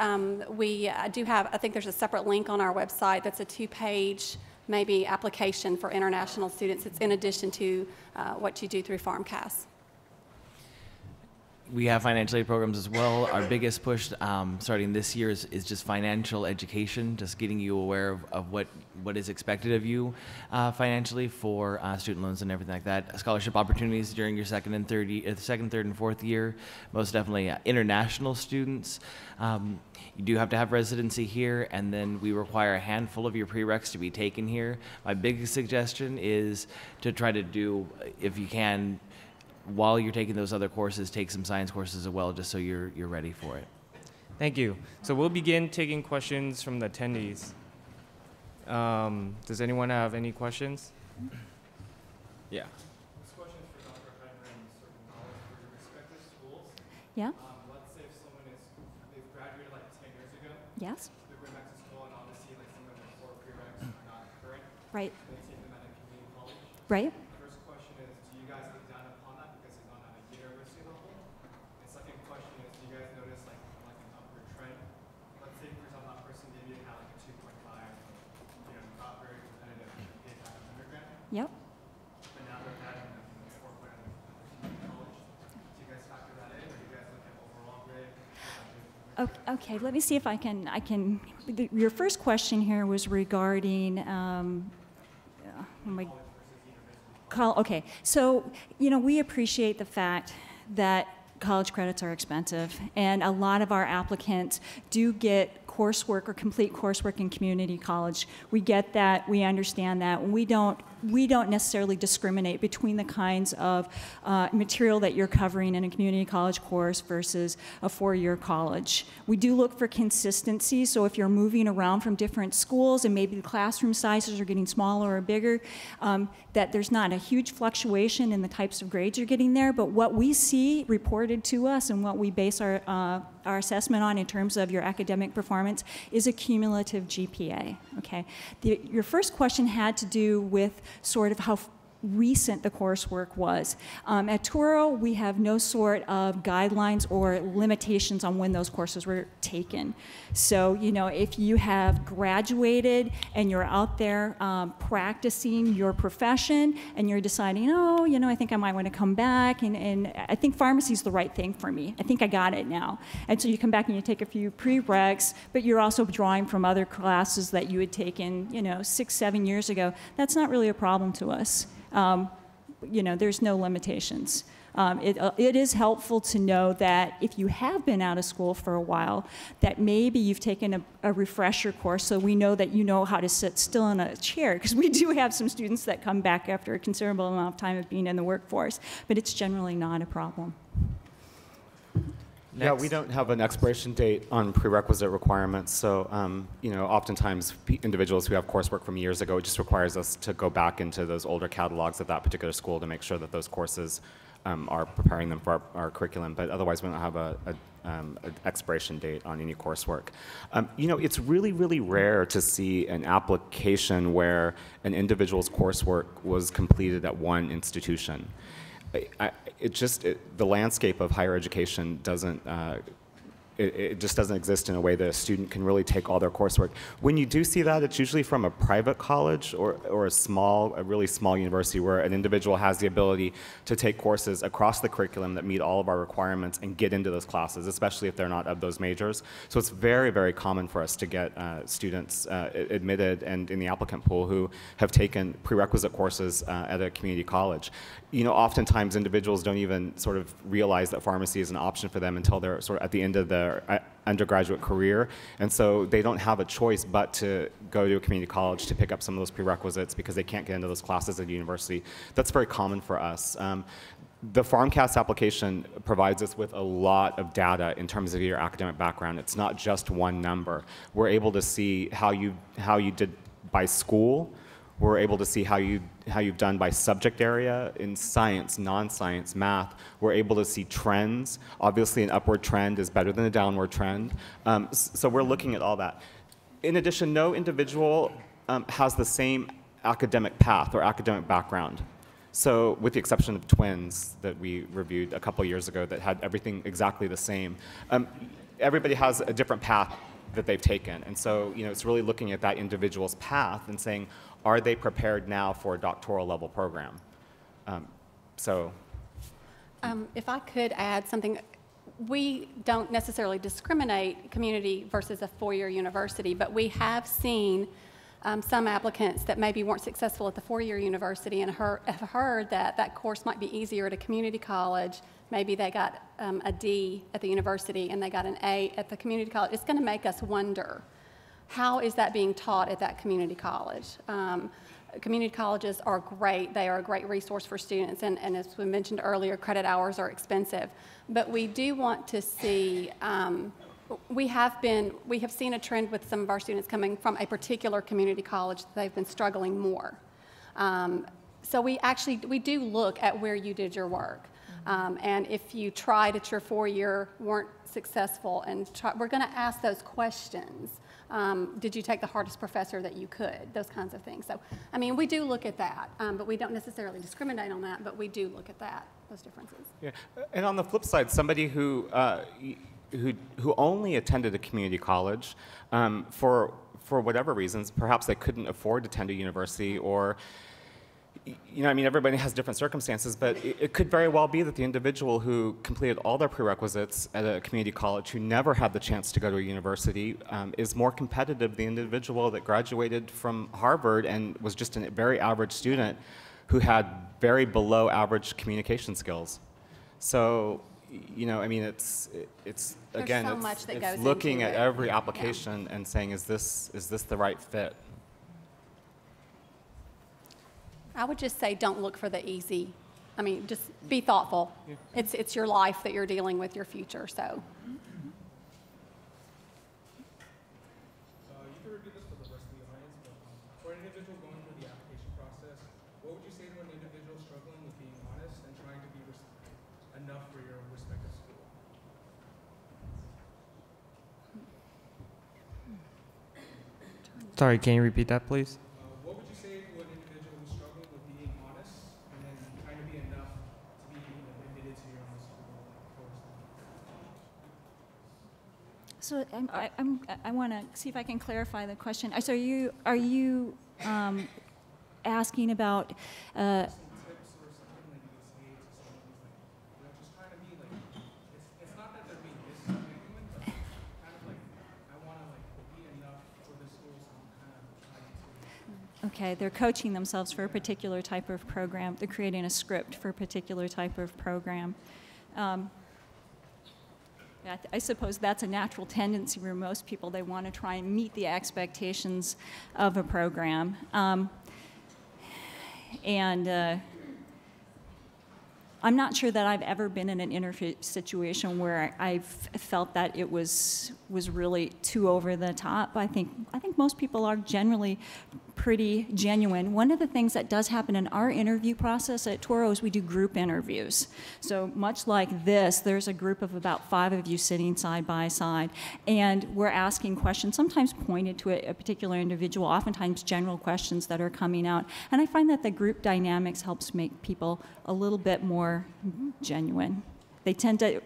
we do have, I think there's a separate link on our website that's a 2-page maybe application for international students. It's in addition to what you do through FarmCAS. We have financial aid programs as well. Our biggest push starting this year is just financial education, just getting you aware of what is expected of you financially for student loans and everything like that. Scholarship opportunities during your second, third, and fourth year, most definitely international students. You do have to have residency here, and then we require a handful of your prereqs to be taken here. My biggest suggestion is to try to do, if you can, while you're taking those other courses, take some science courses as well, just so you're ready for it. Thank you. So we'll begin taking questions from the attendees. Does anyone have any questions? Yeah. This question is for Dr. Heimer and certain college for your respective schools. Yeah. Let's say if someone is, they've graduated like 10 years ago. Yes. They're going back to school, and obviously like some of their core prereqs are not current. Right. They take them at a community college. Right. Yep. But now they're having a 4.0 college. Do you guys factor that in, or do you guys look at overall grade? Okay, let me see if I can. Your first question here was regarding. Okay, so you know we appreciate the fact that college credits are expensive, and a lot of our applicants do get coursework or complete coursework in community college. We get that. We understand that. We don't we don't necessarily discriminate between the kinds of material that you're covering in a community college course versus a four-year college. We do look for consistency, so if you're moving around from different schools and maybe the classroom sizes are getting smaller or bigger, that there's not a huge fluctuation in the types of grades you're getting there, but what we see reported to us and what we base our assessment on in terms of your academic performance is a cumulative GPA, okay? Your first question had to do with sort of how recent the coursework was. At Touro, we have no sort of guidelines or limitations on when those courses were taken. So, you know, if you have graduated and you're out there practicing your profession and you're deciding, oh, you know, I think I might want to come back and I think pharmacy is the right thing for me. I think I got it now. And so you come back and you take a few prereqs, but you're also drawing from other classes that you had taken, you know, 6, 7 years ago. That's not really a problem to us. You know, there's no limitations. It is helpful to know that if you have been out of school for a while, that maybe you've taken a refresher course, so we know that you know how to sit still in a chair, because we do have some students that come back after a considerable amount of time of being in the workforce, but it's generally not a problem. Next. Yeah, we don't have an expiration date on prerequisite requirements, so you know, oftentimes individuals who have coursework from years ago, it just requires us to go back into those older catalogs of that particular school to make sure that those courses are preparing them for our curriculum, but otherwise we don't have an expiration date on any coursework. You know, it's really, really rare to see an application where an individual's coursework was completed at one institution. The landscape of higher education doesn't, it just doesn't exist in a way that a student can really take all their coursework. When you do see that, it's usually from a private college or a really small university where an individual has the ability to take courses across the curriculum that meet all of our requirements and get into those classes, especially if they're not of those majors. So it's very, very common for us to get students admitted and in the applicant pool who have taken prerequisite courses at a community college. You know, oftentimes individuals don't even sort of realize that pharmacy is an option for them until they're sort of at the end of their undergraduate career, and so they don't have a choice but to go to a community college to pick up some of those prerequisites because they can't get into those classes at university. That's very common for us. The FarmCAS application provides us with a lot of data in terms of your academic background. It's not just one number. We're able to see how you did by school. We're able to see how you've done by subject area in science, non-science, math. We're able to see trends. Obviously, an upward trend is better than a downward trend. So we're looking at all that. In addition, no individual has the same academic path or academic background. So with the exception of twins that we reviewed a couple years ago that had everything exactly the same, everybody has a different path that they've taken. And so, you know, it's really looking at that individual's path and saying, are they prepared now for a doctoral level program? If I could add something, we don't necessarily discriminate community versus a four-year university, but we have seen some applicants that maybe weren't successful at the four-year university and have heard that that course might be easier at a community college. Maybe they got a D at the university and they got an A at the community college. It's going to make us wonder, how is that being taught at that community college? Community colleges are great. They are a great resource for students, and as we mentioned earlier, credit hours are expensive. But we do want to see, we have seen a trend with some of our students coming from a particular community college that they've been struggling more. So we do look at where you did your work. And if you tried at your four-year, weren't successful, and we're going to ask those questions. Did you take the hardest professor that you could? Those kinds of things. So, I mean, we do look at that, but we don't necessarily discriminate on that, but we do look at that, those differences. Yeah. And on the flip side, somebody who only attended a community college for whatever reasons, perhaps they couldn't afford to attend a university, or, you know, I mean, everybody has different circumstances, but it could very well be that the individual who completed all their prerequisites at a community college who never had the chance to go to a university is more competitive than the individual that graduated from Harvard and was just a very average student who had very below average communication skills. So, you know, I mean, it's again, it's looking at every application and saying, is this the right fit? I would just say don't look for the easy. I mean, just be thoughtful. Yeah. It's your life that you're dealing with, your future, so. You can review this for the rest of the audience, but for an individual going through the application process, what would you say to an individual struggling with being honest and trying to be enough for your respective school? Sorry, can you repeat that, please? So I want to see if I can clarify the question. So are you asking about? Okay, they're coaching themselves for a particular type of program. They're creating a script for a particular type of program. I suppose that's a natural tendency for most people. They want to try and meet the expectations of a program. I'm not sure that I've ever been in an interview situation where I've felt that it was really too over the top. I think most people are generally pretty genuine. One of the things that does happen in our interview process at Touro is we do group interviews. So much like this, there's a group of about 5 of you sitting side by side, and we're asking questions, sometimes pointed to a particular individual, oftentimes general questions that are coming out. And I find that the group dynamics helps make people a little bit more genuine. They tend to,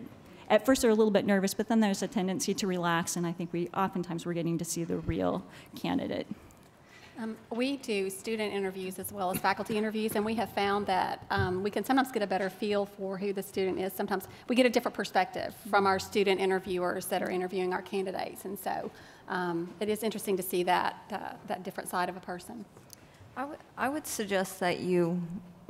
at first they're a little bit nervous, but then there's a tendency to relax, and I think we're getting to see the real candidate. We do student interviews as well as faculty interviews, and we have found that we can sometimes get a better feel for who the student is. Sometimes we get a different perspective from our student interviewers that are interviewing our candidates, and so it is interesting to see that different side of a person. I would suggest that you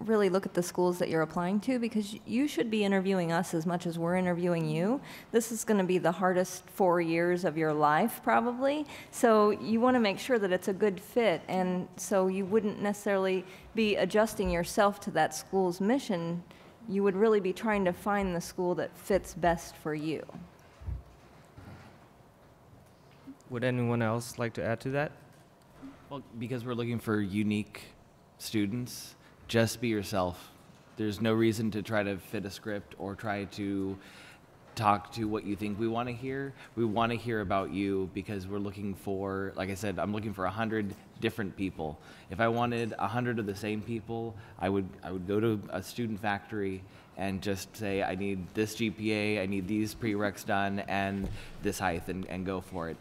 really look at the schools that you're applying to, because you should be interviewing us as much as we're interviewing you. This is going to be the hardest 4 years of your life, probably. So you want to make sure that it's a good fit, and so you wouldn't necessarily be adjusting yourself to that school's mission. You would really be trying to find the school that fits best for you. Would anyone else like to add to that? Well, because we're looking for unique students, just be yourself. There's no reason to try to fit a script or try to talk to what you think we want to hear. We want to hear about you, because we're looking for, like I said, I'm looking for 100 different people. If I wanted 100 of the same people, I would go to a student factory and just say, I need this GPA, I need these prereqs done, and this height, and go for it.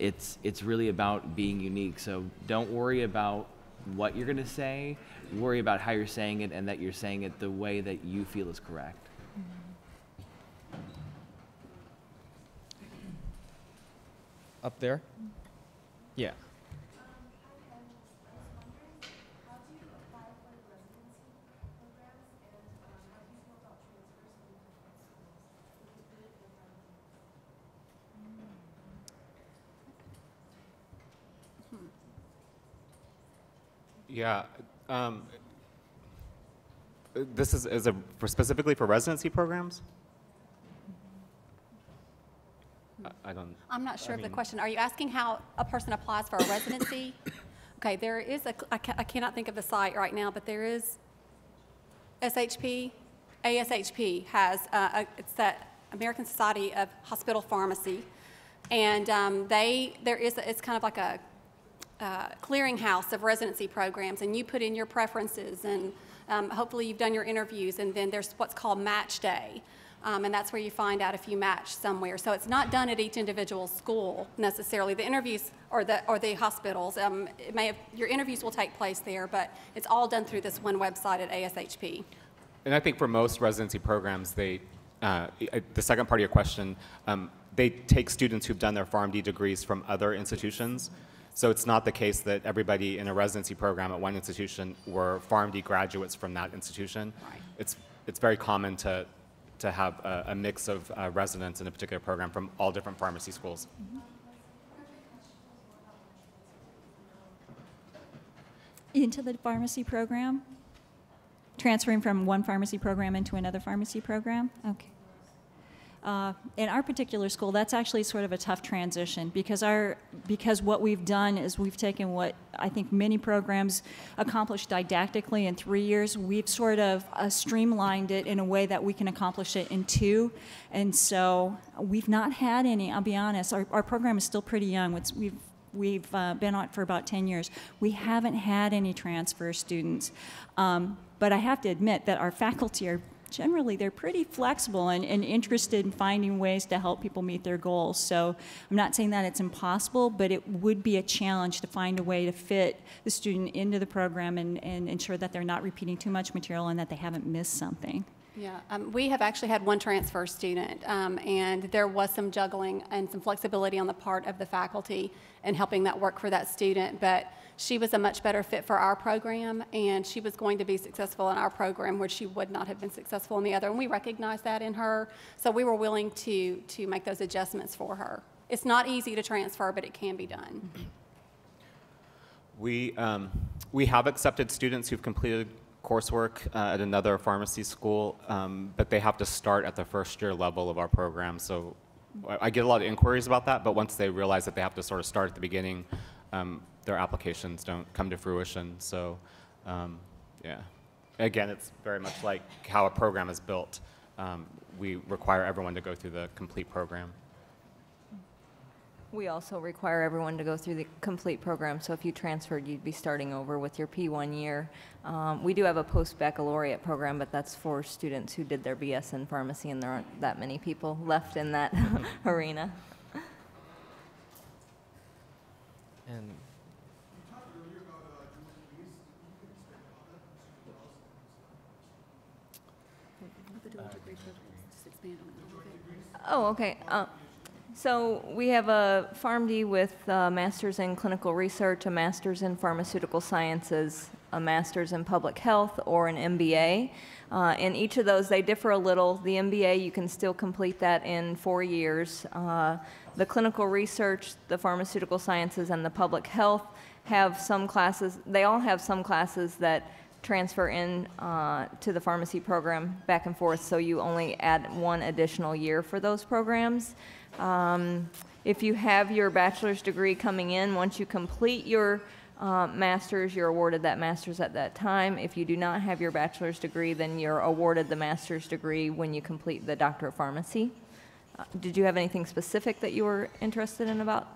It's really about being unique. So don't worry about what you're going to say, worry about how you're saying it, and that you're saying it the way that you feel is correct. Up there? Yeah. Yeah, this is specifically for residency programs? I don't. I'm not sure of the question. Are you asking how a person applies for a residency? Okay, there is a, I cannot think of the site right now, but there is SHP, ASHP has, it's the American Society of Hospital Pharmacy, and it's kind of like a clearinghouse of residency programs, and you put in your preferences, and hopefully you've done your interviews, and then there's what's called match day, and that's where you find out if you match somewhere. So it's not done at each individual school necessarily. The interviews or the hospitals, your interviews will take place there, but it's all done through this one website at ASHP. And I think for most residency programs, the second part of your question, they take students who've done their PharmD degrees from other institutions. So it's not the case that everybody in a residency program at one institution were PharmD graduates from that institution. Right. It's very common to have a mix of residents in a particular program from all different pharmacy schools. Mm-hmm. Into the pharmacy program? Transferring from one pharmacy program into another pharmacy program? Okay. In our particular school, that's actually sort of a tough transition because what we've done is we've taken what I think many programs accomplish didactically in 3 years. We've sort of streamlined it in a way that we can accomplish it in 2. And so we've not had any, I'll be honest, our program is still pretty young. We've been on it for about 10 years. We haven't had any transfer students. But I have to admit that our faculty are generally, they're pretty flexible and interested in finding ways to help people meet their goals. So I'm not saying that it's impossible, but it would be a challenge to find a way to fit the student into the program and ensure that they're not repeating too much material and that they haven't missed something. Yeah, we have actually had one transfer student, and there was some juggling and some flexibility on the part of the faculty in helping that work for that student, but she was a much better fit for our program, and she was going to be successful in our program where she would not have been successful in the other, and we recognized that in her, so we were willing to make those adjustments for her. It's not easy to transfer, but it can be done. We have accepted students who've completed coursework at another pharmacy school, but they have to start at the first-year level of our program. So I get a lot of inquiries about that, but once they realize that they have to sort of start at the beginning, their applications don't come to fruition. So, yeah. Again, it's very much like how a program is built. We require everyone to go through the complete program. We also require everyone to go through the complete program, so if you transferred, you'd be starting over with your P1 year. We do have a post-baccalaureate program, but that's for students who did their BS in pharmacy, and there aren't that many people left in that arena. And oh, okay. So we have a PharmD with a master's in clinical research, a master's in pharmaceutical sciences, a master's in public health, or an MBA. In each of those, they differ a little. The MBA, you can still complete that in 4 years. The clinical research, the pharmaceutical sciences, and the public health have some classes. They all have some classes that transfer in to the pharmacy program back and forth, so you only add one additional year for those programs. If you have your bachelor's degree coming in, once you complete your master's, you're awarded that master's at that time. If you do not have your bachelor's degree, then you're awarded the master's degree when you complete the Doctor of Pharmacy. Did you have anything specific that you were interested in about?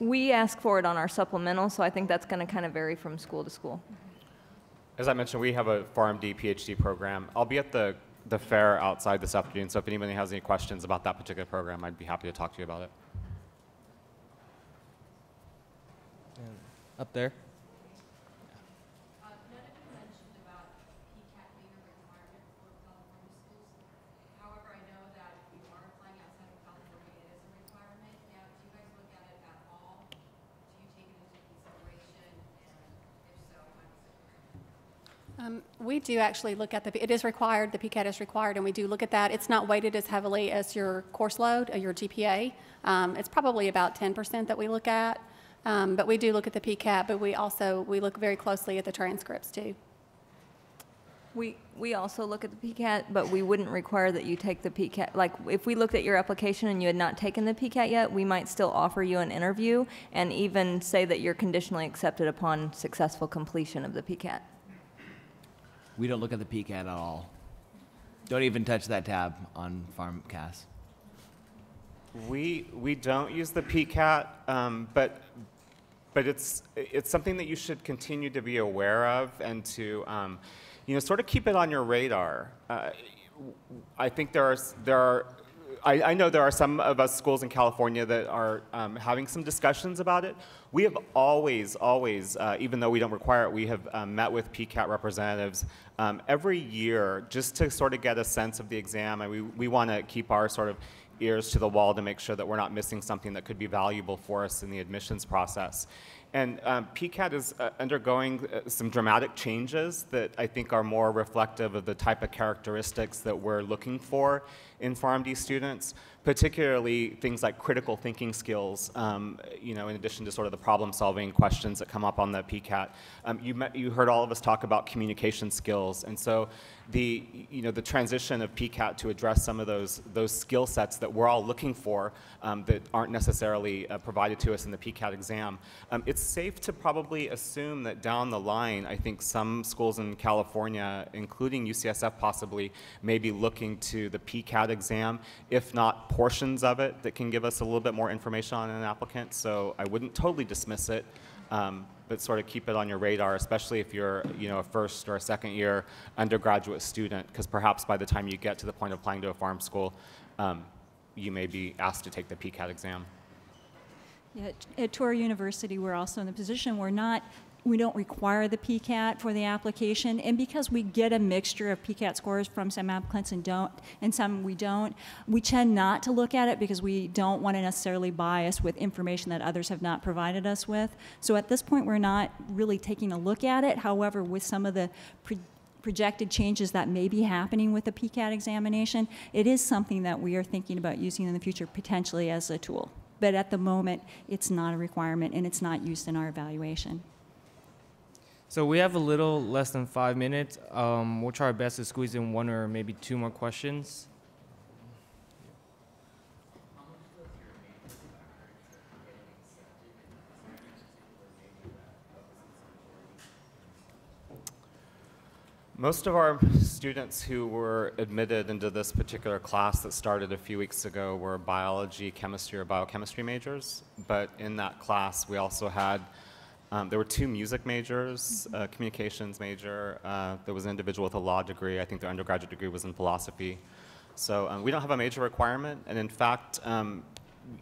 We ask for it on our supplemental, so I think that's going to kind of vary from school to school. As I mentioned, we have a PharmD PhD program. I'll be at the fair outside this afternoon, so if anybody has any questions about that particular program, I'd be happy to talk to you about it. And up there. None of you mentioned about PCAT being a requirement for California schools. However, I know that if you are applying outside of California, it is a requirement. Now, do you guys look at it at all? We do actually look at it is required, the PCAT is required, and we do look at that. It's not weighted as heavily as your course load or your GPA. It's probably about 10% that we look at, but we do look at the PCAT, but we look very closely at the transcripts too. We also look at the PCAT, but we wouldn't require that you take the PCAT. Like, if we looked at your application and you had not taken the PCAT yet, we might still offer you an interview and even say that you're conditionally accepted upon successful completion of the PCAT. We don't look at the PCAT at all. Don't even touch that tab on FarmCAS. We don't use the PCAT, but it's something that you should continue to be aware of and to you know, sort of keep it on your radar. I think I know there are some of us schools in California that are having some discussions about it. We have always, even though we don't require it, we have met with PCAT representatives every year just to sort of get a sense of the exam. And we want to keep our sort of ears to the wall to make sure that we're not missing something that could be valuable for us in the admissions process. And PCAT is undergoing some dramatic changes that I think are more reflective of the type of characteristics that we're looking for in PharmD students, particularly things like critical thinking skills, you know, in addition to sort of the problem-solving questions that come up on the PCAT. You heard all of us talk about communication skills, and so the, you know, the transition of PCAT to address some of those skill sets that we're all looking for that aren't necessarily provided to us in the PCAT exam. It's safe to probably assume that down the line, I think some schools in California, including UCSF possibly, may be looking to the PCAT exam, if not portions of it, that can give us a little bit more information on an applicant. So I wouldn't totally dismiss it, but sort of keep it on your radar, especially if you're, you know, a first or a second year undergraduate student, because perhaps by the time you get to the point of applying to a farm school, you may be asked to take the PCAT exam. Yeah, at Touro University, we're also in the position we don't require the PCAT for the application, and because we get a mixture of PCAT scores from some applicants and some we don't, we tend not to look at it because we don't want to necessarily bias with information that others have not provided us with. So at this point, we're not really taking a look at it. However, with some of the projected changes that may be happening with the PCAT examination, it is something that we are thinking about using in the future potentially as a tool. But at the moment, it's not a requirement and it's not used in our evaluation. So we have a little less than 5 minutes. We'll try our best to squeeze in one or maybe two more questions. Most of our students who were admitted into this particular class that started a few weeks ago were biology, chemistry, or biochemistry majors. But in that class, we also had there were two music majors, a communications major. There was an individual with a law degree. I think their undergraduate degree was in philosophy. So we don't have a major requirement. And in fact,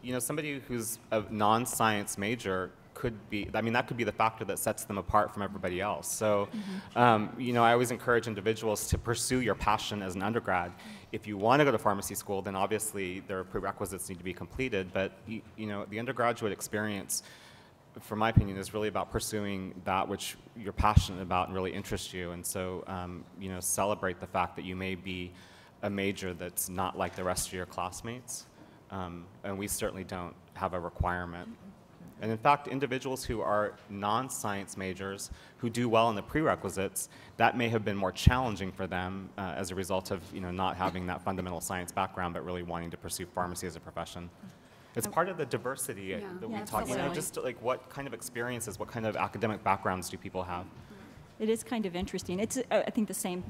you know, somebody who's a non-science major could be, I mean, that could be the factor that sets them apart from everybody else. So, you know, I always encourage individuals to pursue your passion as an undergrad. If you want to go to pharmacy school, then obviously there are prerequisites need to be completed. But, you know, the undergraduate experience, from my opinion, is really about pursuing that which you're passionate about and really interests you. And so, you know, celebrate the fact that you may be a major that's not like the rest of your classmates. And we certainly don't have a requirement. And in fact, individuals who are non-science majors who do well in the prerequisites, that may have been more challenging for them as a result of, you know, not having that fundamental science background, but really wanting to pursue pharmacy as a profession. It's part of the diversity that we talk about, you know, just like what kind of experiences, what kind of academic backgrounds do people have? It is kind of interesting. It's, I think, the same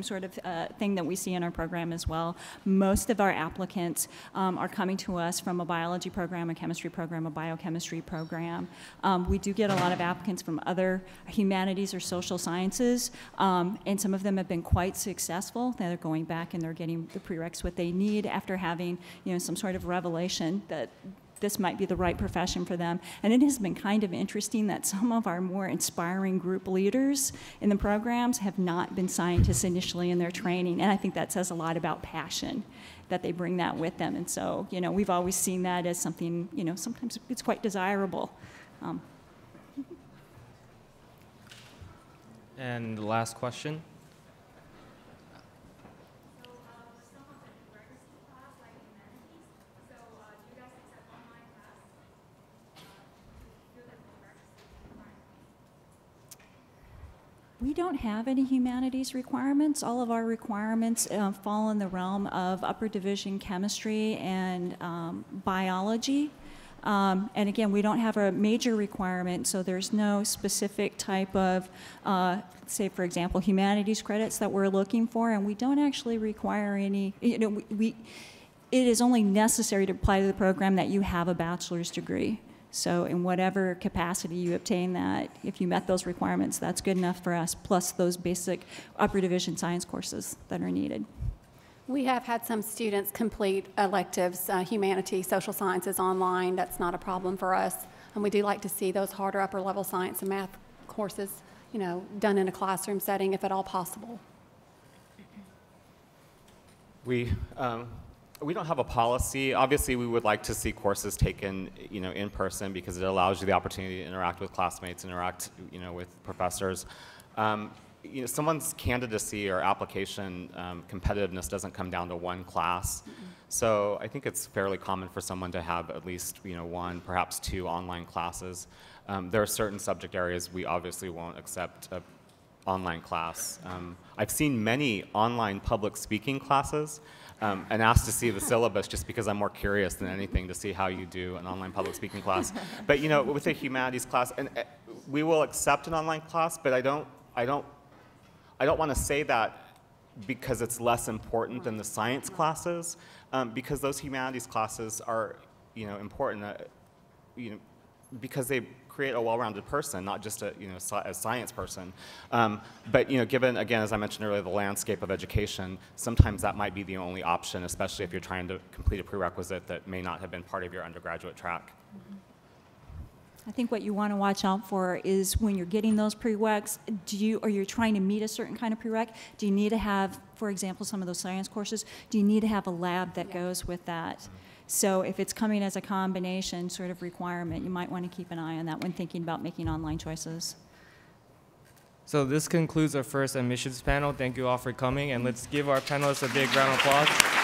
sort of thing that we see in our program as well. Most of our applicants are coming to us from a biology program, a chemistry program, a biochemistry program. We do get a lot of applicants from other humanities or social sciences, and some of them have been quite successful. They're going back and they're getting the prereqs what they need after having, you know, some sort of revelation that this might be the right profession for them. And it has been kind of interesting that some of our more inspiring group leaders in the programs have not been scientists initially in their training. And I think that says a lot about passion, that they bring that with them. And so, you know, we've always seen that as something, you know, sometimes it's quite desirable. And the last question. We don't have any humanities requirements. All of our requirements fall in the realm of upper division chemistry and biology. And again, we don't have a major requirement, so there's no specific type of, say, for example, humanities credits that we're looking for, and we don't actually require any, you know, it is only necessary to apply to the program that you have a bachelor's degree. So in whatever capacity you obtain that, if you met those requirements, that's good enough for us, plus those basic upper division science courses that are needed. We have had some students complete electives, humanities, social sciences online. That's not a problem for us. And we do like to see those harder upper level science and math courses, you know, done in a classroom setting if at all possible. We don't have a policy. Obviously, we would like to see courses taken, you know, in person because it allows you the opportunity to interact with classmates, interact, you know, with professors. you know, someone's candidacy or application competitiveness doesn't come down to one class. Mm-hmm. So I think it's fairly common for someone to have at least, you know, one, perhaps two online classes. There are certain subject areas we obviously won't accept an online class. I've seen many online public speaking classes and asked to see the syllabus just because I'm more curious than anything to see how you do an online public speaking class. But, you know, with a humanities class, and we will accept an online class, but I don't want to say that because it's less important than the science classes, because those humanities classes are, you know, important, you know, because they create a well-rounded person, not just a, you know, a science person. But, you know, given, again, as I mentioned earlier, the landscape of education, sometimes that might be the only option, especially if you're trying to complete a prerequisite that may not have been part of your undergraduate track. Mm-hmm. I think what you want to watch out for is when you're getting those prereqs, are you trying to meet a certain kind of prereq? Do you need to have, for example, some of those science courses, do you need to have a lab that goes with that? Mm-hmm. So if it's coming as a combination sort of requirement, you might want to keep an eye on that when thinking about making online choices. So this concludes our first admissions panel. Thank you all for coming, and let's give our panelists a big round of applause.